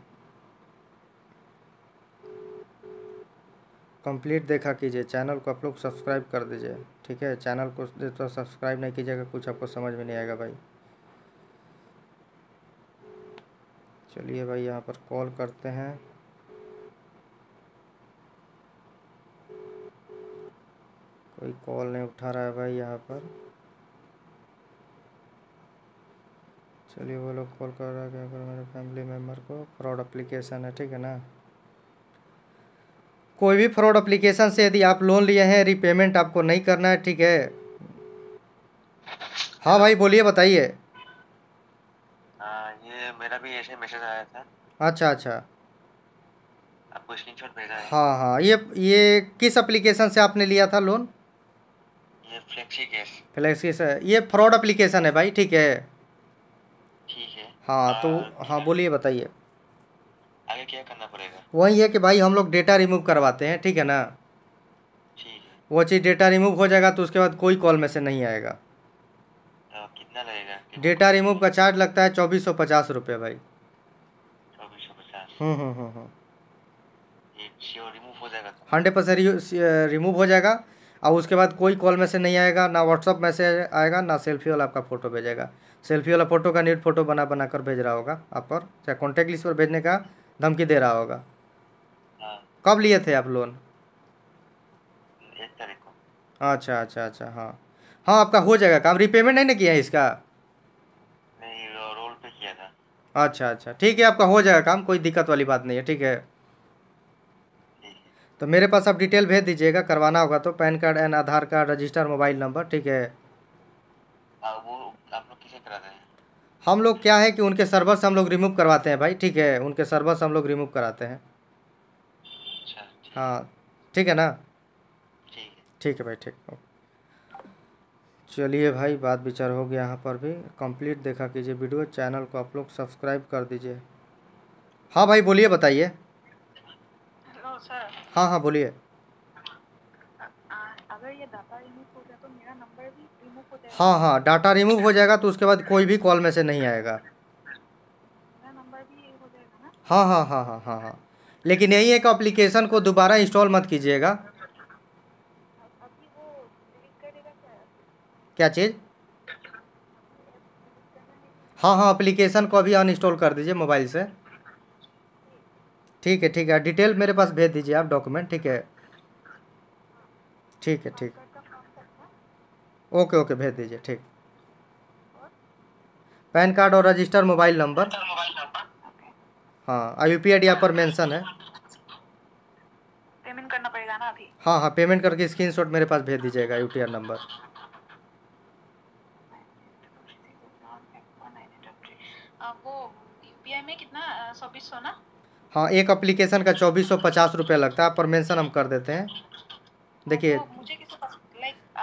कंप्लीट देखा कीजिए, चैनल को आप लोग सब्सक्राइब कर दीजिए, ठीक है, चैनल को तो सब्सक्राइब नहीं कीजिएगा कुछ आपको समझ में नहीं आएगा भाई। चलिए भाई यहाँ पर कॉल करते हैं, कोई कॉल नहीं उठा रहा है भाई यहाँ पर, चलिए वो लोग कॉल कर रहा है क्या, मेरे फैमिली मेम्बर को, फ्रॉड एप्लीकेशन है, ठीक है ना। कोई भी फ्रॉड एप्लीकेशन से यदि आप लोन लिए हैं, रीपेमेंट आपको नहीं करना है, ठीक है? हाँ भाई बोलिए, बताइए। ये मेरा भी ऐसे मैसेज आया था। अच्छा अच्छा, आपको स्क्रीनशॉट भेजा है? हाँ हाँ, ये ये किस एप्लीकेशन से आपने लिया था लोन? ये फ्लेक्सी कैश। फ्लेक्सी कैश ये फ्रॉड एप्लीकेशन है भाई, ठीक है? ठीक है। हाँ आ, तो हाँ बोलिए, बताइए आगे क्या करना पड़ेगा? वही है कि भाई हम लोग डेटा रिमूव करवाते हैं, ठीक है ना? ठीक है। वो चीज़ डेटा रिमूव हो जाएगा तो उसके बाद कोई कॉल में से नहीं आएगा। तो कितना लगेगा? डेटा रिमूव का चार्ज लगता है चौबीस सौ पचास रुपये भाई। चौबीस सौ पचास हम्म हम्म हम्म हम्म रिमूव हो जाएगा? हंड्रेड परसेंट रिमूव हो जाएगा, और उसके बाद कोई कॉल में से नहीं आएगा, ना व्हाट्सअप मैसेज आएगा, ना सेल्फी वाला आपका फ़ोटो भेजेगा, सेल्फी वाला फ़ोटो का न्यूड फ़ोटो बना बना कर भेज रहा होगा आप पर, चाहे कॉन्टैक्ट लिस्ट पर भेजने का धमकी दे रहा होगा। कब लिए थे आप लोन? एक तारीख को। अच्छा अच्छा अच्छा, हाँ हाँ आपका हो जाएगा काम, रिपेमेंट नहीं ना किया है इसका? नहीं, रोल पे किया था। अच्छा अच्छा ठीक है, आपका हो जाएगा काम, कोई दिक्कत वाली बात नहीं है, ठीक है? तो मेरे पास आप डिटेल भेज दीजिएगा, करवाना होगा तो PAN card and Aadhaar card, register mobile number, ठीक है? वो आप लोग किसे कराते हैं? हम लोग क्या है कि उनके सर्वर से हम लोग रिमूव करवाते हैं भाई, ठीक है, उनके सर्वर से हम लोग रिमूव कराते हैं। हाँ ठीक है ना, ठीक है, ठीक है भाई, ठीक है। चलिए भाई बात विचार हो गया, यहाँ पर भी कंप्लीट देखा कीजिए वीडियो, चैनल को आप लोग सब्सक्राइब कर दीजिए। हाँ भाई बोलिए, बताइए। हाँ हाँ बोलिए। अगर ये डाटा रिमूव हो जाए तो मेरा नंबर भी रिमूव हो जाएगा? हाँ हाँ, डाटा रिमूव हो जाएगा तो उसके बाद कोई भी कॉल में से नहीं आएगा, मेरा नंबर भी हो जाएगा ना? हाँ हाँ हाँ हाँ हाँ हाँ, लेकिन यही है कि एप्लीकेशन को दोबारा इंस्टॉल मत कीजिएगा। अभी क्या चीज़? हाँ हाँ एप्लीकेशन को अभी अनइंस्टॉल कर दीजिए मोबाइल से। ठीक है ठीक है, डिटेल मेरे पास भेज दीजिए आप, डॉक्यूमेंट। ठीक है ठीक है ठीक, ओके ओके भेज दीजिए। ठीक, पैन कार्ड और रजिस्टर मोबाइल नंबर, हाँ यू पी आई डी यहाँ पर मेंशन है। पेमेंट करना पड़ेगा ना अभी? हाँ हाँ पेमेंट करके स्क्रीनशॉट मेरे पास भेज दीजिएगा यू टी आर नंबर। वो यूपीआई में कितना, चौबीस सौ ना? हाँ एक एप्लीकेशन का चौबीस सौ पचास रुपया लगता है, पर मेंशन हम कर देते हैं। देखिए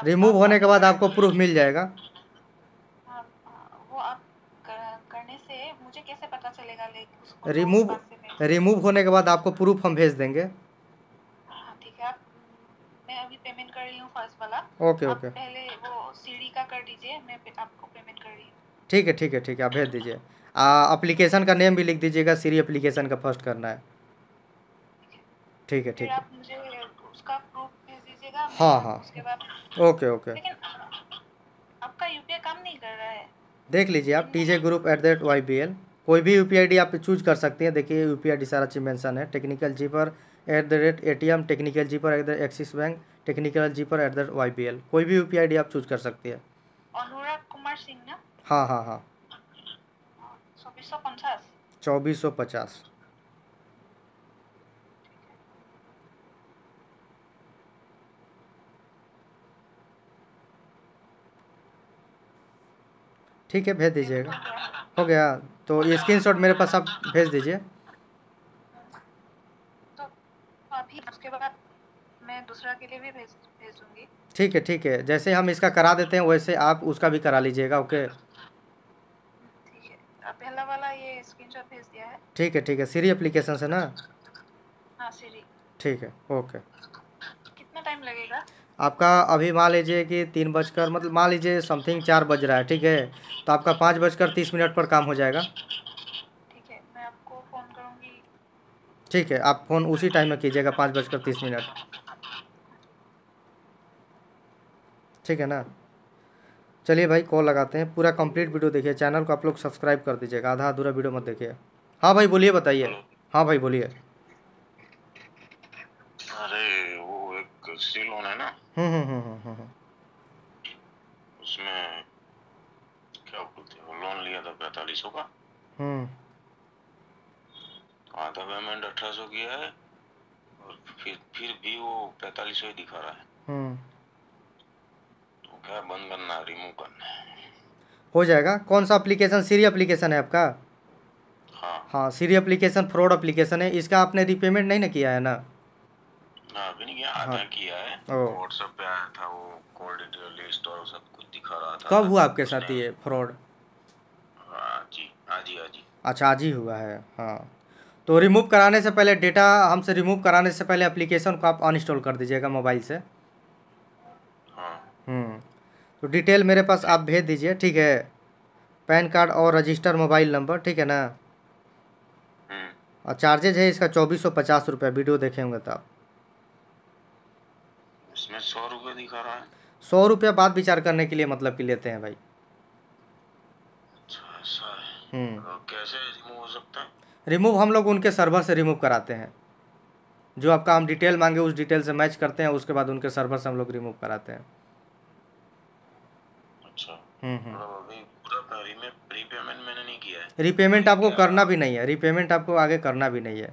रिमूव होने के बाद आपको प्रूफ मिल जाएगा। वो आप करने से मुझे कैसे पता चलेगा? लेकिन रिमूव रिमूव होने के बाद आपको प्रूफ हम भेज देंगे। ठीक है, मैं अभी पेमेंट कर रही हूँ फर्स्ट वाला। ओके ओके, पहले वो सीढ़ी का कर दीजिए, मैं आपको पेमेंट कर रही हूँ। ठीक है ठीक है ठीक है, आप भेज दीजिए। एप्लीकेशन का नेम भी लिख दीजिएगा, सीरी एप्लीकेशन का फर्स्ट करना है। ठीक है ठीक है, आप मुझे उसका प्रूफ भेज दीजिएगा। हाँ हाँ उसके बाद ओके ओके। लेकिन आपका यूपीआई काम नहीं कर रहा है? देख लीजिए आप T J group at the rate Y B L, कोई भी यू पी आई डी आप चूज कर सकती हैं। देखिए यू पी आई डी सारा चीज मेंशन है, technical jeeper at the rate A T M, technical jeeper at the rate Axis Bank, technical jeeper at the rate Y B L, कोई भी यू पी आई डी आप choose कर सकती है। अनुराग कुमार सिंह ना? हाँ हाँ हाँ, चौबीस सौ पचास। ठीक है भेज दीजिएगा, हो गया। तो स्क्रीनशॉट मेरे पास आप भेज दीजिए। तो अभी उसके बाद मैं दूसरा के लिए भी भेज भेजूंगी। ठीक है ठीक है, जैसे हम इसका करा देते हैं वैसे आप उसका भी करा लीजिएगा। ओके पहला वाला ये स्क्रीनशॉट भेज दिया है। ठीक है ठीक है, सीरी एप्लीकेशन से ना? हाँ सीरी। ठीक है ओके। कितना टाइम लगेगा आपका? अभी मान लीजिए कि तीन बजकर मतलब मान लीजिए समथिंग चार बज रहा है, ठीक है, तो आपका पाँच बजकर तीस मिनट पर काम हो जाएगा। ठीक है, मैं आपको फ़ोन करूँगी। ठीक है, आप फ़ोन उसी टाइम में कीजिएगा, पाँच बजकर तीस मिनट ठीक है ना। चलिए भाई कॉल लगाते हैं। पूरा कंप्लीट वीडियो देखिए, चैनल को आप लोग सब्सक्राइब कर दीजिएगा, आधा अधूरा वीडियो मत देखिए। हाँ भाई बोलिए, बताइए। हाँ भाई बोलिए। अरे वो एक श्री लोन है ना, हम्म हम्म हम्म हम्म, उसमें क्या बोलते हैं, लोन लिया था पैंतालीस सौ का, हम्म, आधा पेमेंट अठारह सौ किया है और फिर फिर भी वो पैंतालीस सौ ही दिखा रहा है। हम्म, क्या बंद करना, रिमूव करना है? हो जाएगा। कौन सा एप्लीकेशन? सीरी एप्लीकेशन है आपका? हाँ हाँ, सीरी एप्लीकेशन फ्रॉड एप्लीकेशन है। इसका आपने रिपेमेंट नहीं ना किया है ना? ना अभी नहीं किया, आधा किया है। व्हाट्सएप पे आया था वो, कॉल डिटेल लिस्ट और सब कुछ दिखा रहा था। कब हुआ आपके साथ ये फ्रॉड? आज ही आज ही आज ही। अच्छा आज ही हुआ है। हाँ तो रिमूव कराने से पहले, डेटा हमसे रिमूव कराने से पहले एप्लीकेशन को आप अनइंस्टॉल कर दीजिएगा मोबाइल से। हम्म, तो डिटेल मेरे पास आप भेज दीजिए। ठीक है, पैन कार्ड और रजिस्टर मोबाइल नंबर, ठीक है ना। और चार्जेज है इसका चौबीस सौ पचास रुपये। वीडियो देखे होंगे तो आप, इसमें सौ रुपये दिखा रहा है। सौ रुपया बात विचार करने के लिए मतलब कि लेते हैं भाई। अच्छा ऐसा है। हम्म, कैसे रिमूव हो सकता है? रिमूव हम लोग उनके सर्वर से रिमूव कराते हैं, जो आपका हम डिटेल मांगे उस डिटेल से मैच करते हैं, उसके बाद उनके सर्वर से हम लोग रिमूव कराते हैं। रिपेमेंट मैंने नहीं किया है। रिपेमेंट आपको करना भी नहीं है, रिपेमेंट आपको आगे करना भी नहीं है।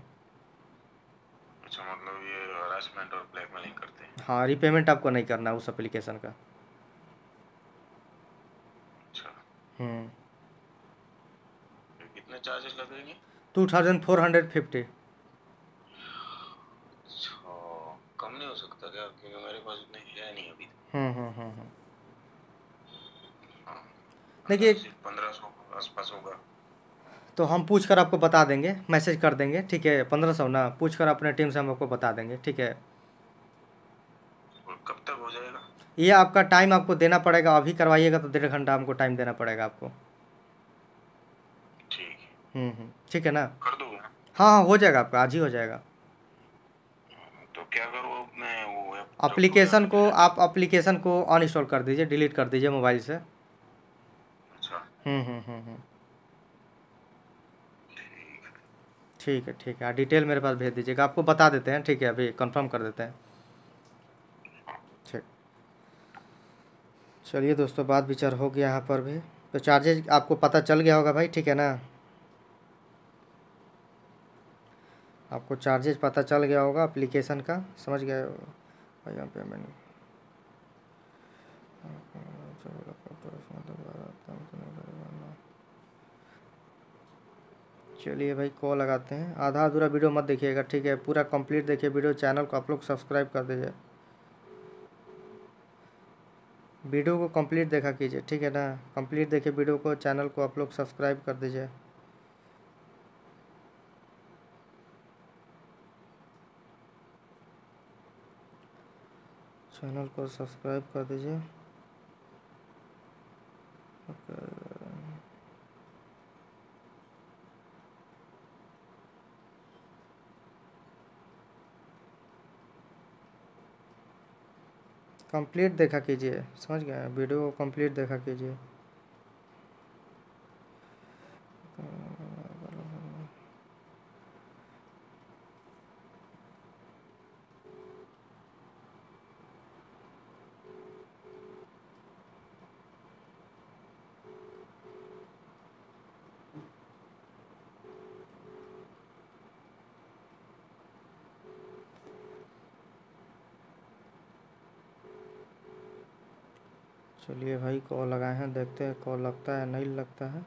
अच्छा मतलब ये हरासमेंट और ब्लैकमेलिंग करते हैं। हाँ, रिपेमेंट आपको नहीं करना उस एप्लीकेशन का। अच्छा हम्म, कितने चार्जेस लगेंगे? Two thousand four hundred fifty. कम नहीं हो सकता क्या? क्योंकि मेरे पास इतने है नहीं अभी। हम्म हम्म हम्म, देखिए पंद्रह सौ आसपास होगा तो हम पूछ कर आपको बता देंगे, मैसेज कर देंगे। ठीक है, पंद्रह सौ ना, पूछ कर अपने टीम से हम आपको बता देंगे। ठीक है, कब तक हो जाएगा ये? आपका टाइम आपको देना पड़ेगा, अभी करवाइएगा तो डेढ़ घंटा हमको टाइम देना पड़ेगा आपको। ठीक है, हम्म हम्म, ठीक है ना, कर दोगे? हाँ हाँ हो जाएगा, आपका आज ही हो जाएगा। तो क्या करो अपने वो एप्लीकेशन को, आप एप्लीकेशन को अनइंस्टॉल कर दीजिए, डिलीट कर दीजिए मोबाइल से। अच्छा हम्म हम्म हम्म ठीक है ठीक है, डिटेल मेरे पास भेज दीजिएगा, आपको बता देते हैं। ठीक है, अभी कंफर्म कर देते हैं। ठीक, चलिए दोस्तों बात विचार हो गया यहाँ पर भी, तो चार्जेज आपको पता चल गया होगा भाई, ठीक है ना, आपको चार्जेज पता चल गया होगा एप्लीकेशन का, समझ गया भाई। यहाँ पेमेंट चलिए भाई कॉल लगाते हैं, आधा अधूरा वीडियो मत देखिएगा, ठीक है, पूरा कंप्लीट देखिए वीडियो। चैनल को आप लोग सब्सक्राइब कर दीजिए, वीडियो को कंप्लीट देखा कीजिए, ठीक है ना, कंप्लीट देखिए वीडियो को, चैनल को आप लोग सब्सक्राइब कर दीजिए। चैनल को सब्सक्राइब कर दीजिए। कंप्लीट देखा कीजिए, समझ गए, वीडियो कंप्लीट देखा कीजिए। चलिए भाई कॉल लगाए हैं, देखते हैं कॉल लगता है नहीं लगता है।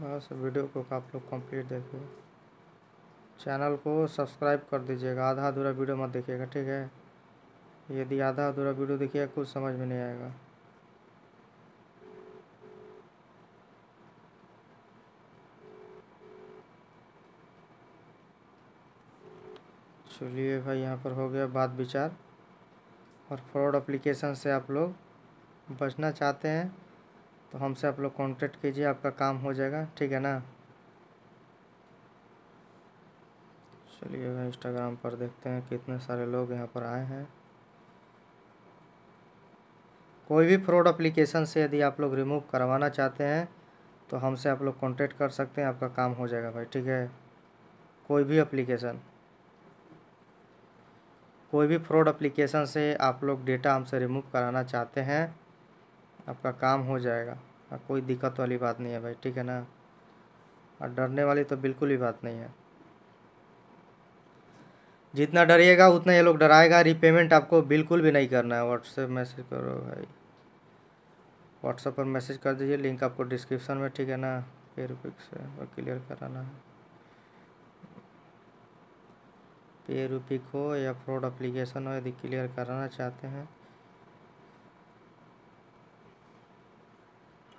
बस वीडियो को आप लोग कंप्लीट देखिए, चैनल को सब्सक्राइब कर दीजिएगा, आधा अधूरा वीडियो मत देखिएगा, ठीक है, यदि आधा अधूरा वीडियो देखिएगा कुछ समझ में नहीं आएगा। चलिए भाई यहाँ पर हो गया बात विचार, और फ्रॉड एप्लीकेशन से आप लोग बचना चाहते हैं तो हमसे आप लोग कांटेक्ट कीजिए, आपका काम हो जाएगा, ठीक है ना। चलिए भाई इंस्टाग्राम पर देखते हैं कितने सारे लोग यहाँ पर आए हैं। कोई भी फ्रॉड एप्लीकेशन से यदि आप लोग रिमूव करवाना चाहते हैं तो हमसे आप लोग कांटेक्ट कर सकते हैं, आपका काम हो जाएगा भाई, ठीक है। कोई भी एप्लीकेशन, कोई भी फ्रॉड एप्लीकेशन से आप लोग डेटा हमसे रिमूव कराना चाहते हैं, आपका काम हो जाएगा, कोई दिक्कत वाली बात नहीं है भाई, ठीक है ना, और डरने वाली तो बिल्कुल भी बात नहीं है। जितना डरिएगा उतना ये लोग डराएगा, रीपेमेंट आपको बिल्कुल भी नहीं करना है। व्हाट्सएप मैसेज करो भाई, व्हाट्सएप पर मैसेज कर दीजिए, लिंक आपको डिस्क्रिप्शन में, ठीक है ना, पेयर पिक्स क्लियर कराना है, पे रूपिक हो या फ्रॉड एप्लीकेशन हो, यदि क्लियर कराना चाहते हैं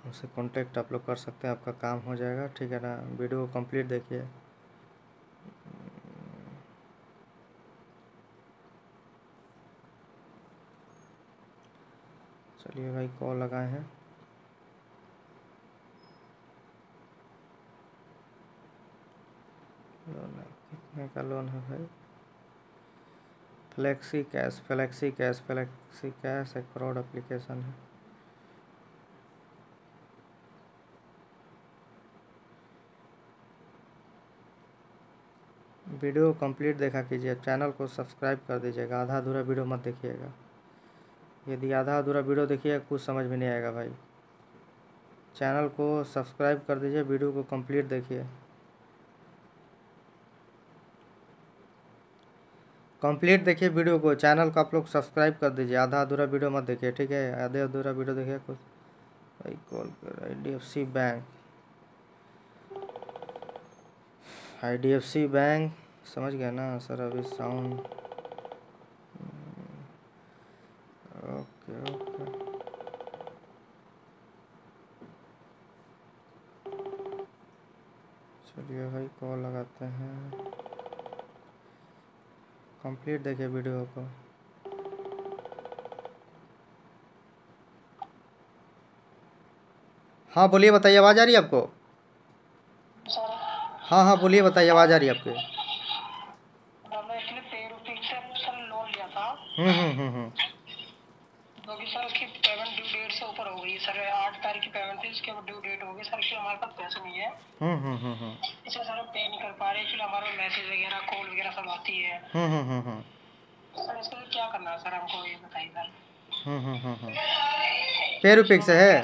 हमसे कांटेक्ट आप लोग कर सकते हैं, आपका काम हो जाएगा, ठीक है ना। वीडियो कंप्लीट देखिए, चलिए भाई कॉल लगाए हैं। लोन कितने का लोन है भाई? Flexi cash, flexi cash, flexi cash एक फ्रॉड एप्लीकेशन है। वीडियो कंप्लीट देखा कीजिए, चैनल को सब्सक्राइब कर दीजिएगा, आधा अधूरा वीडियो मत देखिएगा, यदि आधा अधूरा वीडियो देखिएगा कुछ समझ में नहीं आएगा भाई। चैनल को सब्सक्राइब कर दीजिए, वीडियो को कंप्लीट देखिए, कंप्लीट देखिए वीडियो को, चैनल को आप लोग सब्सक्राइब कर दीजिए, आधा अधूरा वीडियो मत देखिए, ठीक है, आधा अधूरा वीडियो देखिए कुछ। भाई कॉल कर I D F C bank, I D F C bank, समझ गया ना सर। अभी साउंड ओके ओके, चलिए भाई कॉल लगाते हैं, कंप्लीट देखिए वीडियो को। हाँ बोलिए, बताइए, आवाज़ आ रही है आपको? हाँ हाँ बोलिए, बताइए, आवाज़ आ रही है आपके। हम्म हम्म हम्म क्योंकि सर उसकी पेमेंट ड्यू डेट से ऊपर हो गई सर, आठ तारीख की पेमेंट थी, उसके बाद ड्यू डेट हो गई सर, इसलिए हमारे पास पैसे नहीं है। हम्म हम्म हम्म हम्म इसलिए सर पे नहीं कर पा रहे, इसलिए हमारा मैसेज वगैरह कॉल वगैरह सब आती है। हम्म हम्म हम्म सर इसके लिए क्या करना है सर, हमको ये बताइए सर। हम्म हम्म हम्म पेरू पिक्स है।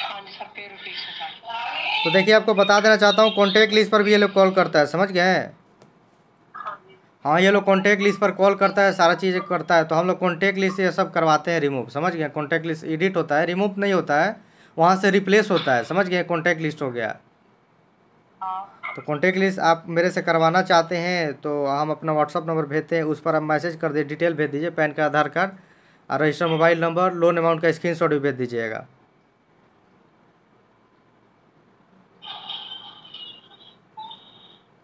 हाँ जी सर पेरू पिक्स है सर। तो देखिए आपको बता देना चाहता हूँ, कॉन्टैक्ट लिस्ट पर भी ये लोग कॉल करता है, समझ गए। हाँ ये लोग कॉन्टैक्ट लिस्ट पर कॉल करता है, सारा चीज़ करता है, तो हम लोग कॉन्टैक्ट लिस्ट ये सब करवाते हैं रिमूव, समझ गए। कॉन्टैक्ट लिस्ट एडिट होता है, रिमूव नहीं होता है, वहाँ से रिप्लेस होता है, समझ गए। कॉन्टैक्ट लिस्ट हो गया। हाँ। तो कॉन्टैक्ट लिस्ट आप मेरे से करवाना चाहते हैं तो हम अपना व्हाट्सअप नंबर भेजते हैं, उस पर आप मैसेज कर दीजिए, डिटेल भेज दीजिए, पैन का, आधार कार्ड और register mobile number, loan amount का स्क्रीन शॉट भी भेज दीजिएगा।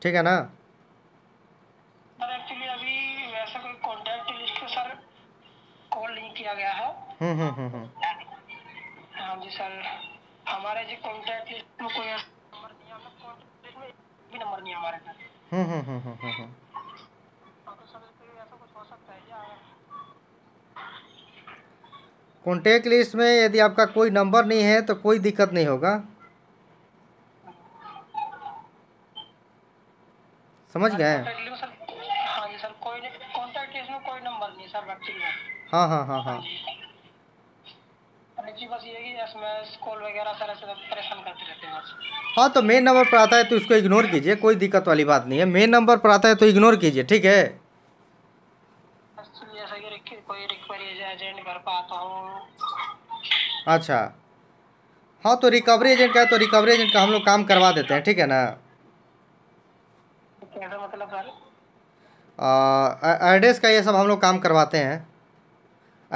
ठीक है ना। हम्म हम्म हम्म हाँ जी सर, हमारे जो कॉन्टैक्ट लिस्ट में कोई नंबर नहीं है, हमने कॉन्टैक्ट लिस्ट में भी नंबर नहीं है हमारे पास। हम्म हम्म हम्म हम्म हम्म तो सर इसमें ऐसा कुछ हो सकता है क्या? कॉन्टैक्ट लिस्ट में यदि आपका कोई नंबर नहीं है तो कोई दिक्कत नहीं होगा, समझ गए। हाँ जी सर, कोई कॉन्टैक्ट लिस्ट में कोई नंबर नहीं सर एक्चुअली। हाँ हाँ हाँ हाँ बस यही एसएमएस कॉल वगैरह सारा सब परेशान करते रहते हैं। हाँ तो मेन नंबर पर आता है तो इसको इग्नोर कीजिए, कोई दिक्कत वाली बात नहीं है। मेन नंबर पर आता है तो इग्नोर कीजिए, ठीक है। कोई रिकवरी एजेंट कर पाता हूं। अच्छा हाँ तो रिकवरी एजेंट का है तो रिकवरी एजेंट का हम लोग काम करवा देते हैं, ठीक है ना। कैसा मतलब सर? एड्रेस का ये सब हम लोग काम करवाते हैं,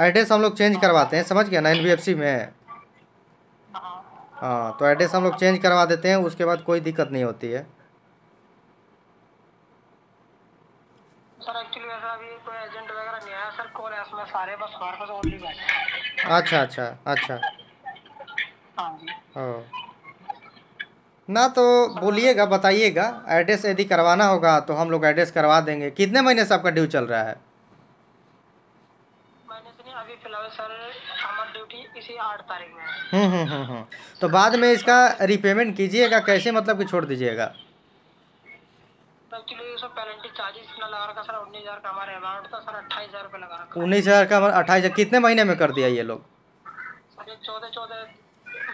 एड्रेस हम लोग चेंज करवाते हैं, समझ गया ना, एनबीएफसी में। हाँ तो एड्रेस हम लोग चेंज करवा देते हैं, उसके बाद कोई दिक्कत नहीं होती है सर। एक्चुअली ऐसा अभी कोई एजेंट वगैरह नहीं आया सर, कॉल इसमें सारे बस बार बार ओनली बैठे। अच्छा अच्छा अच्छा हाँ जी ओ ना, तो बोलिएगा, बताइएगा, एड्रेस यदि करवाना होगा तो हम लोग एड्रेस करवा देंगे। कितने महीने से आपका ड्यू चल रहा है? अभी फिलहाल सर हमारी ड्यूटी इसी आठ तारीख में है। हम्म हम्म हम्म तो बाद में इसका रिपेमेंट कीजिएगा कैसे, मतलब कि छोड़ दीजिएगा? एक्चुअली सर पेनल्टी चार्जेस इतना लगा रखा सर, उन्नीस हज़ार का हमारा अमाउंट था सर, अट्ठाईस हज़ार रुपये लगा रखा। उन्नीस हज़ार का हमारा अट्ठाईस हज़ार कितने महीने में कर दिया ये लोग? सर चौदह चौदह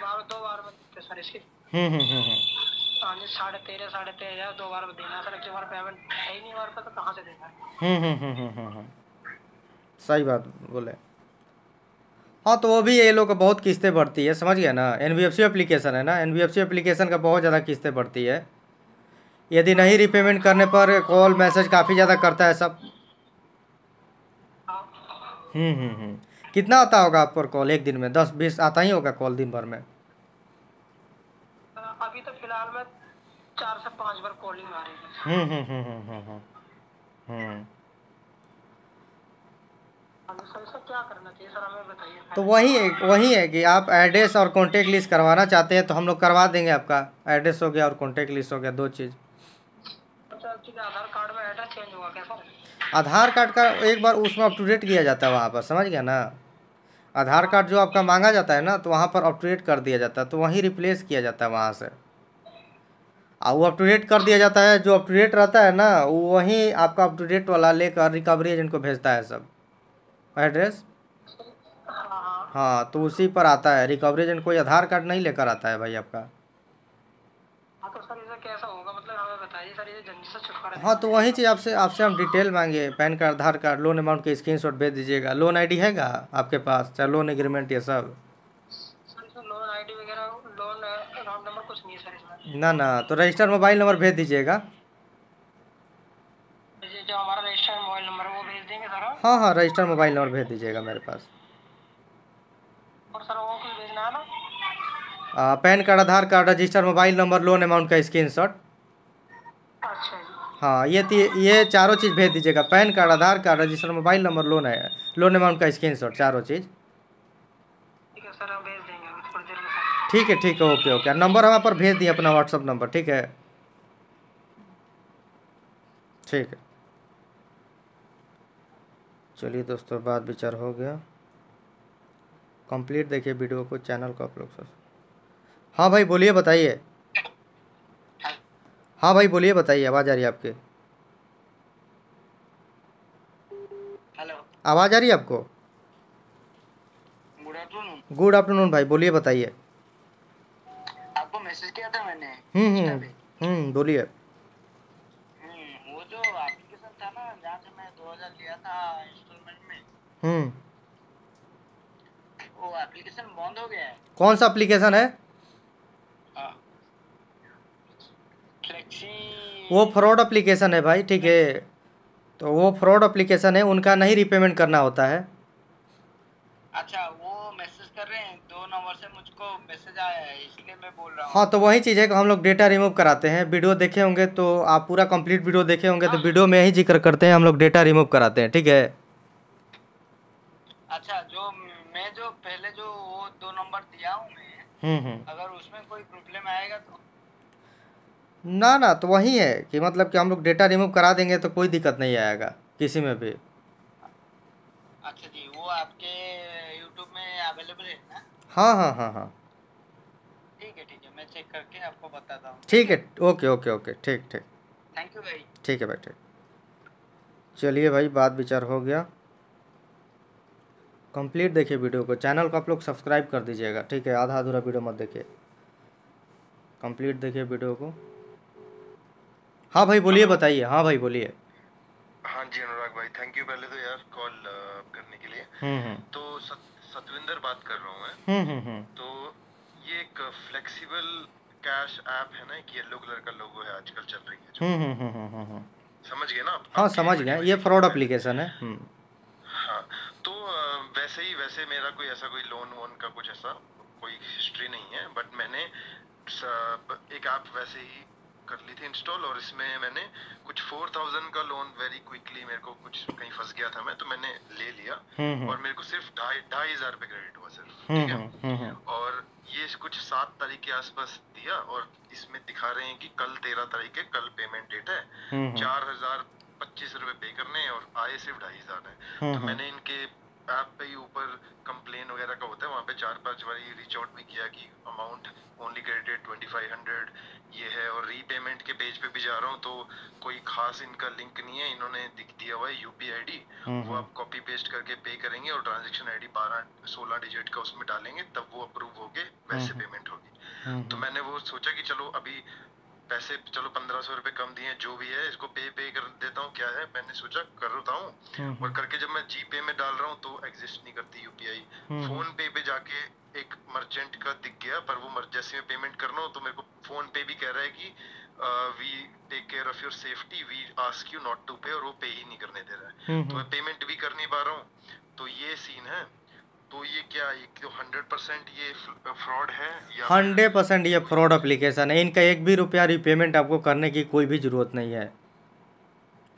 बार दो बार में सर इसकी। हम्म हम्म हम्म हाँ जी साढ़े तेरह साढ़े तेरह हज़ार दो बार में देना सर, कि हमारा पेमेंट है ही नहीं हमारे पास, तो कहाँ से देना है। हम्म हम्म हम्म हम्म सही बात बोले। हाँ तो वो भी ये लोग का बहुत किस्तें बढ़ती है, समझ गया ना। एनबीएफसी एप्लीकेशन है ना, एनबीएफसी एप्लीकेशन का बहुत ज़्यादा किस्तें बढ़ती है। यदि नहीं रिपेमेंट करने पर कॉल मैसेज काफ़ी ज़्यादा करता है सब। हम्म हम्म हम्म कितना आता होगा आप पर कॉल एक दिन में? दस बीस आता ही होगा कॉल दिन भर में। अभी तो फिलहाल में चार से पाँच बार कॉलिंग आ रही है। हम्म हम्म हम्म हम्म हम्म हम्म क्या करना चाहिए सर हमें बताइए। तो वही है, वही है कि आप एड्रेस और कॉन्टैक्ट लिस्ट करवाना चाहते हैं तो हम लोग करवा देंगे। आपका एड्रेस हो गया और कॉन्टैक्ट लिस्ट हो गया, दो चीज़। अच्छा आधार कार्ड में एड्रेस चेंज हुआ क्या सर? आधार कार्ड का एक बार उसमें अप टू डेट किया जाता है वहाँ पर, समझ गया ना। आधार कार्ड जो आपका मांगा जाता है ना तो वहाँ पर अप टू डेट कर दिया जाता है, तो वहीं रिप्लेस किया जाता है वहाँ से, और वो अप टू डेट कर दिया जाता है। जो अप टू डेट रहता है ना वहीं आपका अप टू डेट वाला लेकर रिकवरी एजेंट को भेजता है सब एड्रेस। हाँ तो उसी पर आता है रिकवरी एजेंट, कोई आधार कार्ड नहीं लेकर आता है भाई आपका। हाँ तो सर ये कैसा होगा, मतलब हमें बताइए सर, ये झंझट से छुटकारा। हाँ तो वही चीज़ आपसे आपसे हम डिटेल मांगे, PAN card, Aadhaar card, loan amount के स्क्रीनशॉट भेज दीजिएगा। लोन आईडी है क्या आपके पास, चाहे लोन एग्रीमेंट ये सब? लोन आईडी वगैरह, लोन अकाउंट नंबर कुछ नहीं सर ना ना, तो रजिस्टर मोबाइल नंबर भेज दीजिएगा। जो हमारा रजिस्टर्ड मोबाइल नंबर है वो भेज देंगे सर। हाँ हाँ रजिस्टर्ड मोबाइल नंबर भेज दीजिएगा मेरे पास। और सर वो कुछ भेजना है ना, PAN card, Aadhaar card, registered mobile number, loan amount का स्क्रीनशॉट। अच्छा हाँ ये ये चारों चीज़ भेज दीजिएगा, PAN card, Aadhaar card, registered mobile number, loan है लोन अमाउंट का स्क्रीनशॉट, चारों चीज़। ठीक है सर हम भेज देंगे थोड़ी देर में। ठीक है ठीक है, ओके ओके, नंबर हमारे पर भेज दिए अपना व्हाट्सअप नंबर, ठीक है। ठीक है, चलिए दोस्तों बात विचार हो गया कंप्लीट। देखिए वीडियो को, चैनल को आप लोग सब। हाँ भाई बोलिए बताइए, हाँ भाई बोलिए बताइए, आवाज़ आ रही है आपके? हेलो, आवाज़ आ रही है आपको? Good afternoon. गुड आफ्टरनून भाई, बोलिए बताइए। आपको मैसेज किया था मैंने। हम्म हम्म हम्म बोलिए। हम्म वो जो एप्लीकेशन था ना जहाँ से मैं दो हज़ार लिया था इंस्टॉलमेंट में, हम्म वो एप्लीकेशन बंद हो गया है। कौन सा एप्लीकेशन है? वो फ्रॉड एप्लीकेशन है भाई, ठीक है। तो वो फ्रॉड एप्लीकेशन है, उनका नहीं रिपेमेंट करना होता है। अच्छा, वो मैसेज कर रहे हैं दो नंबर से, मुझको मैसेज आया है इसलिए मैं बोल रहा हूँ। हाँ तो वही चीज़ है कि हम लोग डेटा रिमूव कराते हैं। वीडियो देखे होंगे तो आप पूरा कंप्लीट वीडियो देखे होंगे, तो वीडियो में यही जिक्र करते हैं, हम लोग डेटा रिमूव कराते हैं, ठीक है। अच्छा, जो मैं जो पहले जो वो दो नंबर दिया हूँ मैं, अगर उसमें कोई प्रॉब्लम आएगा तो? ना ना, तो वही है कि मतलब कि हम लोग डेटा रिमूव करा देंगे तो कोई दिक्कत नहीं आएगा किसी में भी। अच्छा जी, वो आपके यूट्यूब में अवेलेबल है ना? हाँ हाँ हाँ हाँ ठीक है ठीक है, मैं चेक करके आपको बताता हूँ। ठीक है, ओके ओके ओके, ठीक ठीक, थैंक यू भाई। ठीक है भाई, ठीक। चलिए भाई बात विचार हो गया कंप्लीट। देखिए वीडियो को, चैनल को आप लोग सब्सक्राइब कर दीजिएगा, ठीक है। आधा अधूरा वीडियो मत देखिए, कंप्लीट देखिए वीडियो को। हाँ भाई बोलिए बताइए, हाँ भाई बोलिए। हाँ जी अनुराग भाई, थैंक यू पहले तो यार कॉल करने के लिए। हम्म तो सत, सतविंदर बात कर रहा हूँ मैं। हम्म तो ये एक फ्लेक्सिबल कैश ऐप है ना, एक येलो कलर का लोगो है, आजकल चल रही है। हम्म हम्म समझ गए ना आप? हाँ समझ गए, ये फ्रॉड एप्लीकेशन है। हाँ तो वैसे ही, वैसे मेरा कोई ऐसा कोई लोन वोन का कुछ ऐसा कोई हिस्ट्री नहीं है, बट मैंने एक ऐप वैसे ही कर ली थी इंस्टॉल, और इसमें मैंने कुछ फोर थाउजेंड का लोन वेरी क्विकली, मेरे को कुछ कहीं फंस गया था मैं, तो मैंने ले लिया और मेरे को सिर्फ ढाई ढाई हजार रुपये क्रेडिट हुआ सिर्फ, ठीक है। और ये कुछ सात तारीख के आसपास दिया, और इसमें दिखा रहे हैं कि कल तेरह तारीख है, कल पेमेंट डेट है, चार हजार पच्चीस रुपये पे करने हैं और आए सिर्फ ढाई हजार है। तो मैंने इनके ऐप पे ऊपर कंप्लेन वगैरह का होता है, वहाँ पे चार पांच बार ये रीच आउट भी किया कि amount only credited twenty five hundred, ये है। और रीपेमेंट के पेज पे भी जा रहा हूँ तो कोई खास इनका लिंक नहीं है, इन्होंने दिख दिया हुआ है यूपी आईडी, वो आप कॉपी पेस्ट करके पे करेंगे और ट्रांजेक्शन आईडी बारह सोलह डिजिट का उसमें डालेंगे, तब वो अप्रूव होके वैसे पेमेंट होगी। तो मैंने वो सोचा कि चलो अभी पैसे, चलो पंद्रह सौ रुपए कम दिए जो भी है, इसको पे पे कर देता हूँ, क्या है, मैंने सोचा कर देता हूँ। और करके जब मैं जी पे में डाल रहा हूँ तो एग्जिस्ट नहीं करती यूपीआई, फोन पे पे जाके एक मर्चेंट का दिख गया, पर वो जैसे मैं पेमेंट कर रहा हूँ तो मेरे को फोन पे भी कह रहा है कि we take care of your safety, we ask you not to pay, और वो पे ही नहीं करने दे रहा है, तो मैं पेमेंट भी कर नहीं पा रहा हूँ। तो ये सीन है। तो ये क्या, ये हंड्रेड परसेंट ये फ्रॉड है? हंड्रेड परसेंट ये फ्रॉड एप्लीकेशन है, इनका एक भी रुपया रिपेमेंट आपको करने की कोई भी जरूरत नहीं है,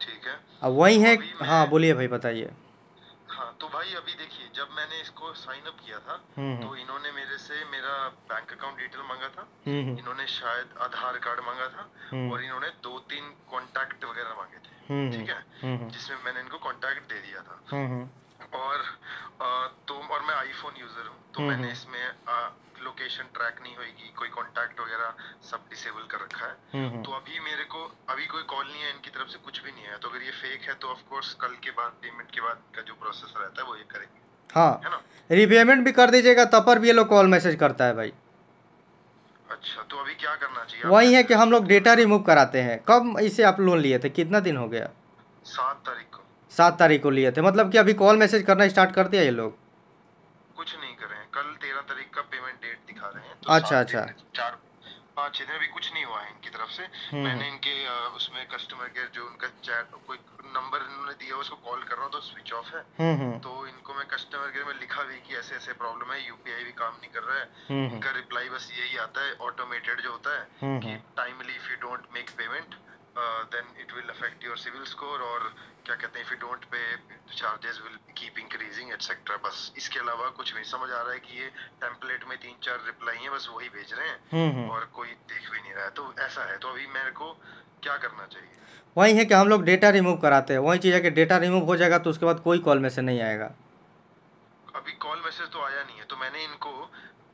ठीक है। अब वही है, हाँ बोलिए भाई बताइए। हाँ तो भाई अभी देखिए, जब मैंने इसको साइन अप किया था तो इन्होंने मेरे से मेरा बैंक अकाउंट डिटेल मांगा था, इन्होंने शायद आधार कार्ड मांगा था, और इन्होंने दो तीन कॉन्टैक्ट वगैरह मांगे थे, ठीक है, जिसमें मैंने इनको कॉन्टैक्ट दे दिया था। और तो और मैं आईफोन यूजर हूँ, तो मैंने इसमें लोकेशन ट्रैक नहीं होगी, कोई कांटेक्ट वगैरह सब डिसेबल कर रखा है। तो अभी मेरे को अभी कोई कॉल नहीं है इनकी तरफ से, कुछ भी नहीं है। तो अगर ये फेक है तो ऑफ कोर्स कल के बाद पेमेंट के बाद का जो प्रोसेस रहता है वो ये करेंगे, हाँ है ना? रिपेमेंट भी कर दीजिएगा तब पर भी ये लोग कॉल मैसेज करता है भाई। अच्छा, तो अभी क्या करना चाहिए? वही है कि हम लोग डेटा रिमूव कराते हैं। कब इसे आप लोन लिए थे, कितना दिन हो गया? सात तारीख को। सात तारीख को लिए थे, मतलब कि अभी कॉल मैसेज करना स्टार्ट कर दिया ये लोग? कुछ नहीं कर रहे हैं, कल तेरह तारीख का पेमेंट डेट दिखा रहे हैं। तो अच्छा अच्छा, चार पाँच छः दिन अभी कुछ नहीं हुआ है इनकी तरफ से। मैंने इनके उसमें कस्टमर केयर जो उनका चैट कोई नंबर इन्होंने दिया उसको कॉल कर रहा हूँ तो स्विच ऑफ है। तो इनको मैं कस्टमर केयर में लिखा भी कि ऐसे ऐसे प्रॉब्लम है, यूपीआई भी काम नहीं कर रहा है। इनका रिप्लाई बस यही आता है ऑटोमेटेड जो होता है कि timely if you don't make payment then it will affect your CIBIL score, और क्या कहते हैं if you don't pay charges will keep increasing etcetera. बस इसके अलावा कुछ नहीं समझ आ रहा है कि ये टेम्पलेट में तीन चार रिप्लाई हैं, बस वही भेज रहे हैं और कोई देख भी नहीं रहा है। तो ऐसा है, तो अभी मेरे को क्या करना चाहिए? वही है कि हम लोग डेटा रिमूव कराते हैं, वही चीज़ है कि डेटा रिमूव हो जाएगा तो उसके बाद कोई कॉल मैसेज नहीं आएगा। अभी कॉल मैसेज तो आया नहीं है, तो मैंने इनको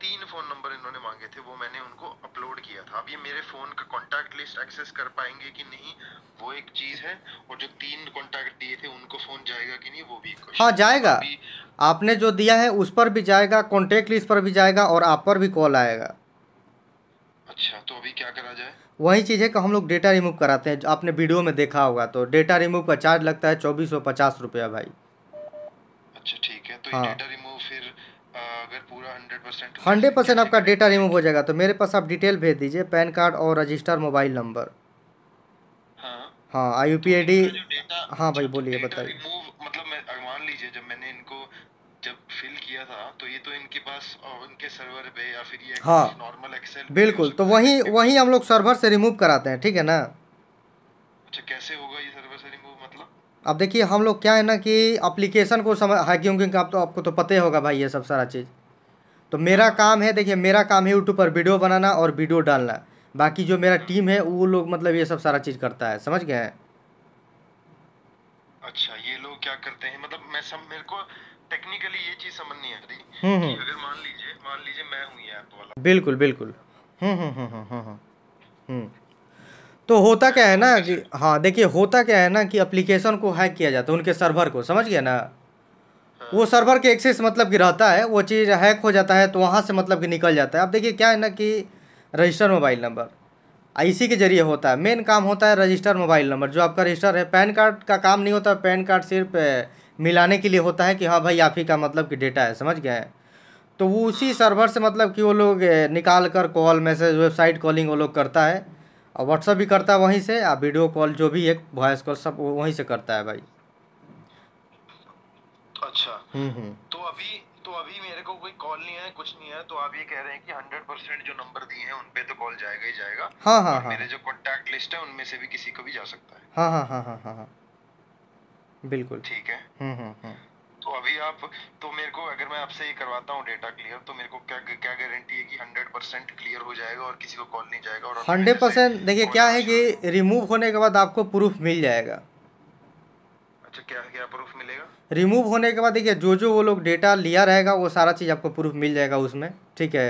तीन फ़ोन नंबर इन्होंने मांगे थे, वो मैंने उनको अपलोड किया था। अब ये मेरे फ़ोन का कॉन्टैक्ट लिस्ट एक्सेस कर पाएंगे कि नहीं वो एक चीज़ है, और जो तीन कॉन्टैक्ट दिए थे उनको फ़ोन जाएगा कि नहीं वो भी एक। हाँ जाएगा, आपने जो दिया है उस पर भी जाएगा, कॉन्टैक्ट लिस्ट पर भी जाएगा, और आप पर भी कॉल आएगा। अच्छा, तो अभी क्या करा जाए? वही चीज़ है कि हम लोग डेटा रिमूव कराते हैं, आपने वीडियो में देखा होगा। तो डेटा रिमूव का चार्ज लगता है चौबीस सौ पचास रुपया भाई। अच्छा ठीक है, तो हाँ। डेटा रिमूव फिर अगर पूरा हंड्रेड परसेंट हंड्रेड परसेंट आपका डेटा रिमूव हो जाएगा तो मेरे पास आप डिटेल भेज दीजिए, पैन कार्ड और रजिस्टर मोबाइल नंबर। हाँ हाँ, I U P I D. हाँ भाई बोलिए बताइए। मतलब मैं मान लीजिए जब मैंने इनको जब फिल किया था तो ये तो इनके पास उनके सर्वर पे या फिर ये हाँ नॉर्मल एक्सेल। बिल्कुल, तो वही वही हम लोग सर्वर से रिमूव कराते हैं, ठीक है ना। अच्छा, कैसे होगा ये सर्वर से रिमूव? मतलब अब देखिए हम लोग क्या है ना कि एप्लीकेशन को समझ हैकिंग वैकिंग का आप तो आपको तो पता ही होगा भाई ये सब सारा चीज़। तो मेरा काम है, देखिए मेरा काम है यूट्यूब पर वीडियो बनाना और वीडियो डालना, बाकी जो मेरा टीम है वो लोग मतलब ये सब सारा चीज़ करता है, समझ गए हैं। अच्छा, ये लोग क्या करते हैं? मतलब मैं सब मेरे को टेक्निकली ये चीज़ समझ नहीं आ रही कि अगर मान लीजिए मान लीजिए मैं हूँ ये ऐप वाला। बिल्कुल बिल्कुल। हम्म हम्म हम्म हम्म हम्म तो होता क्या है ना कि हाँ देखिए होता क्या है ना कि एप्लीकेशन को हैक किया जाता है, उनके सर्वर को, समझ गया ना। वो सर्वर के एक्सेस मतलब कि रहता है, वो चीज़ हैक हो जाता है तो वहाँ से मतलब कि निकल जाता है। अब देखिए क्या है ना कि रजिस्टर मोबाइल नंबर इसी के जरिए होता है, मेन काम होता है रजिस्टर मोबाइल नंबर जो आपका रजिस्टर है। पैन कार्ड का काम नहीं होता, पैन कार्ड सिर्फ मिलाने के लिए होता है कि हाँ भाई आप ही का मतलब कि डेटा है, समझ गए हैं। तो वो उसी सर्वर से मतलब कि वो लोग निकाल कर कॉल मैसेज वेबसाइट कॉलिंग वो लोग करता है, और व्हाट्सअप भी करता है वहीं से, और वीडियो कॉल जो भी एक वॉइस कॉल सब वहीं से करता है भाई। अच्छा, तो अभी तो अभी मेरे को कोई कॉल नहीं है, कुछ नहीं है, तो आप ये कह रहे हैं कि हंड्रेड परसेंट जो नंबर दिए हैं उन पे तो कॉल जाएगा ही जाएगा। हाँ हाँ हाँ, मेरे जो कॉन्टैक्ट लिस्ट है उनमें से भी किसी को भी जा सकता है। हाँ हाँ हाँ हाँ हाँ हाँ बिल्कुल ठीक है। हम्म हम्म हम्म तो अभी आप तो मेरे को अगर मैं आपसे ये करवाता हूँ डेटा क्लियर, तो मेरे को क्या क्या गारंटी है कि हंड्रेड परसेंट क्लियर हो जाएगा और किसी को कॉल नहीं जाएगा? और हंड्रेड परसेंट देखिए क्या है कि रिमूव होने के बाद आपको प्रूफ मिल जाएगा। अच्छा, क्या क्या प्रूफ मिलेगा? रिमूव होने के बाद देखिए जो जो वो लोग डेटा लिया रहेगा वो सारा चीज़ आपको प्रूफ मिल जाएगा उसमें, ठीक है।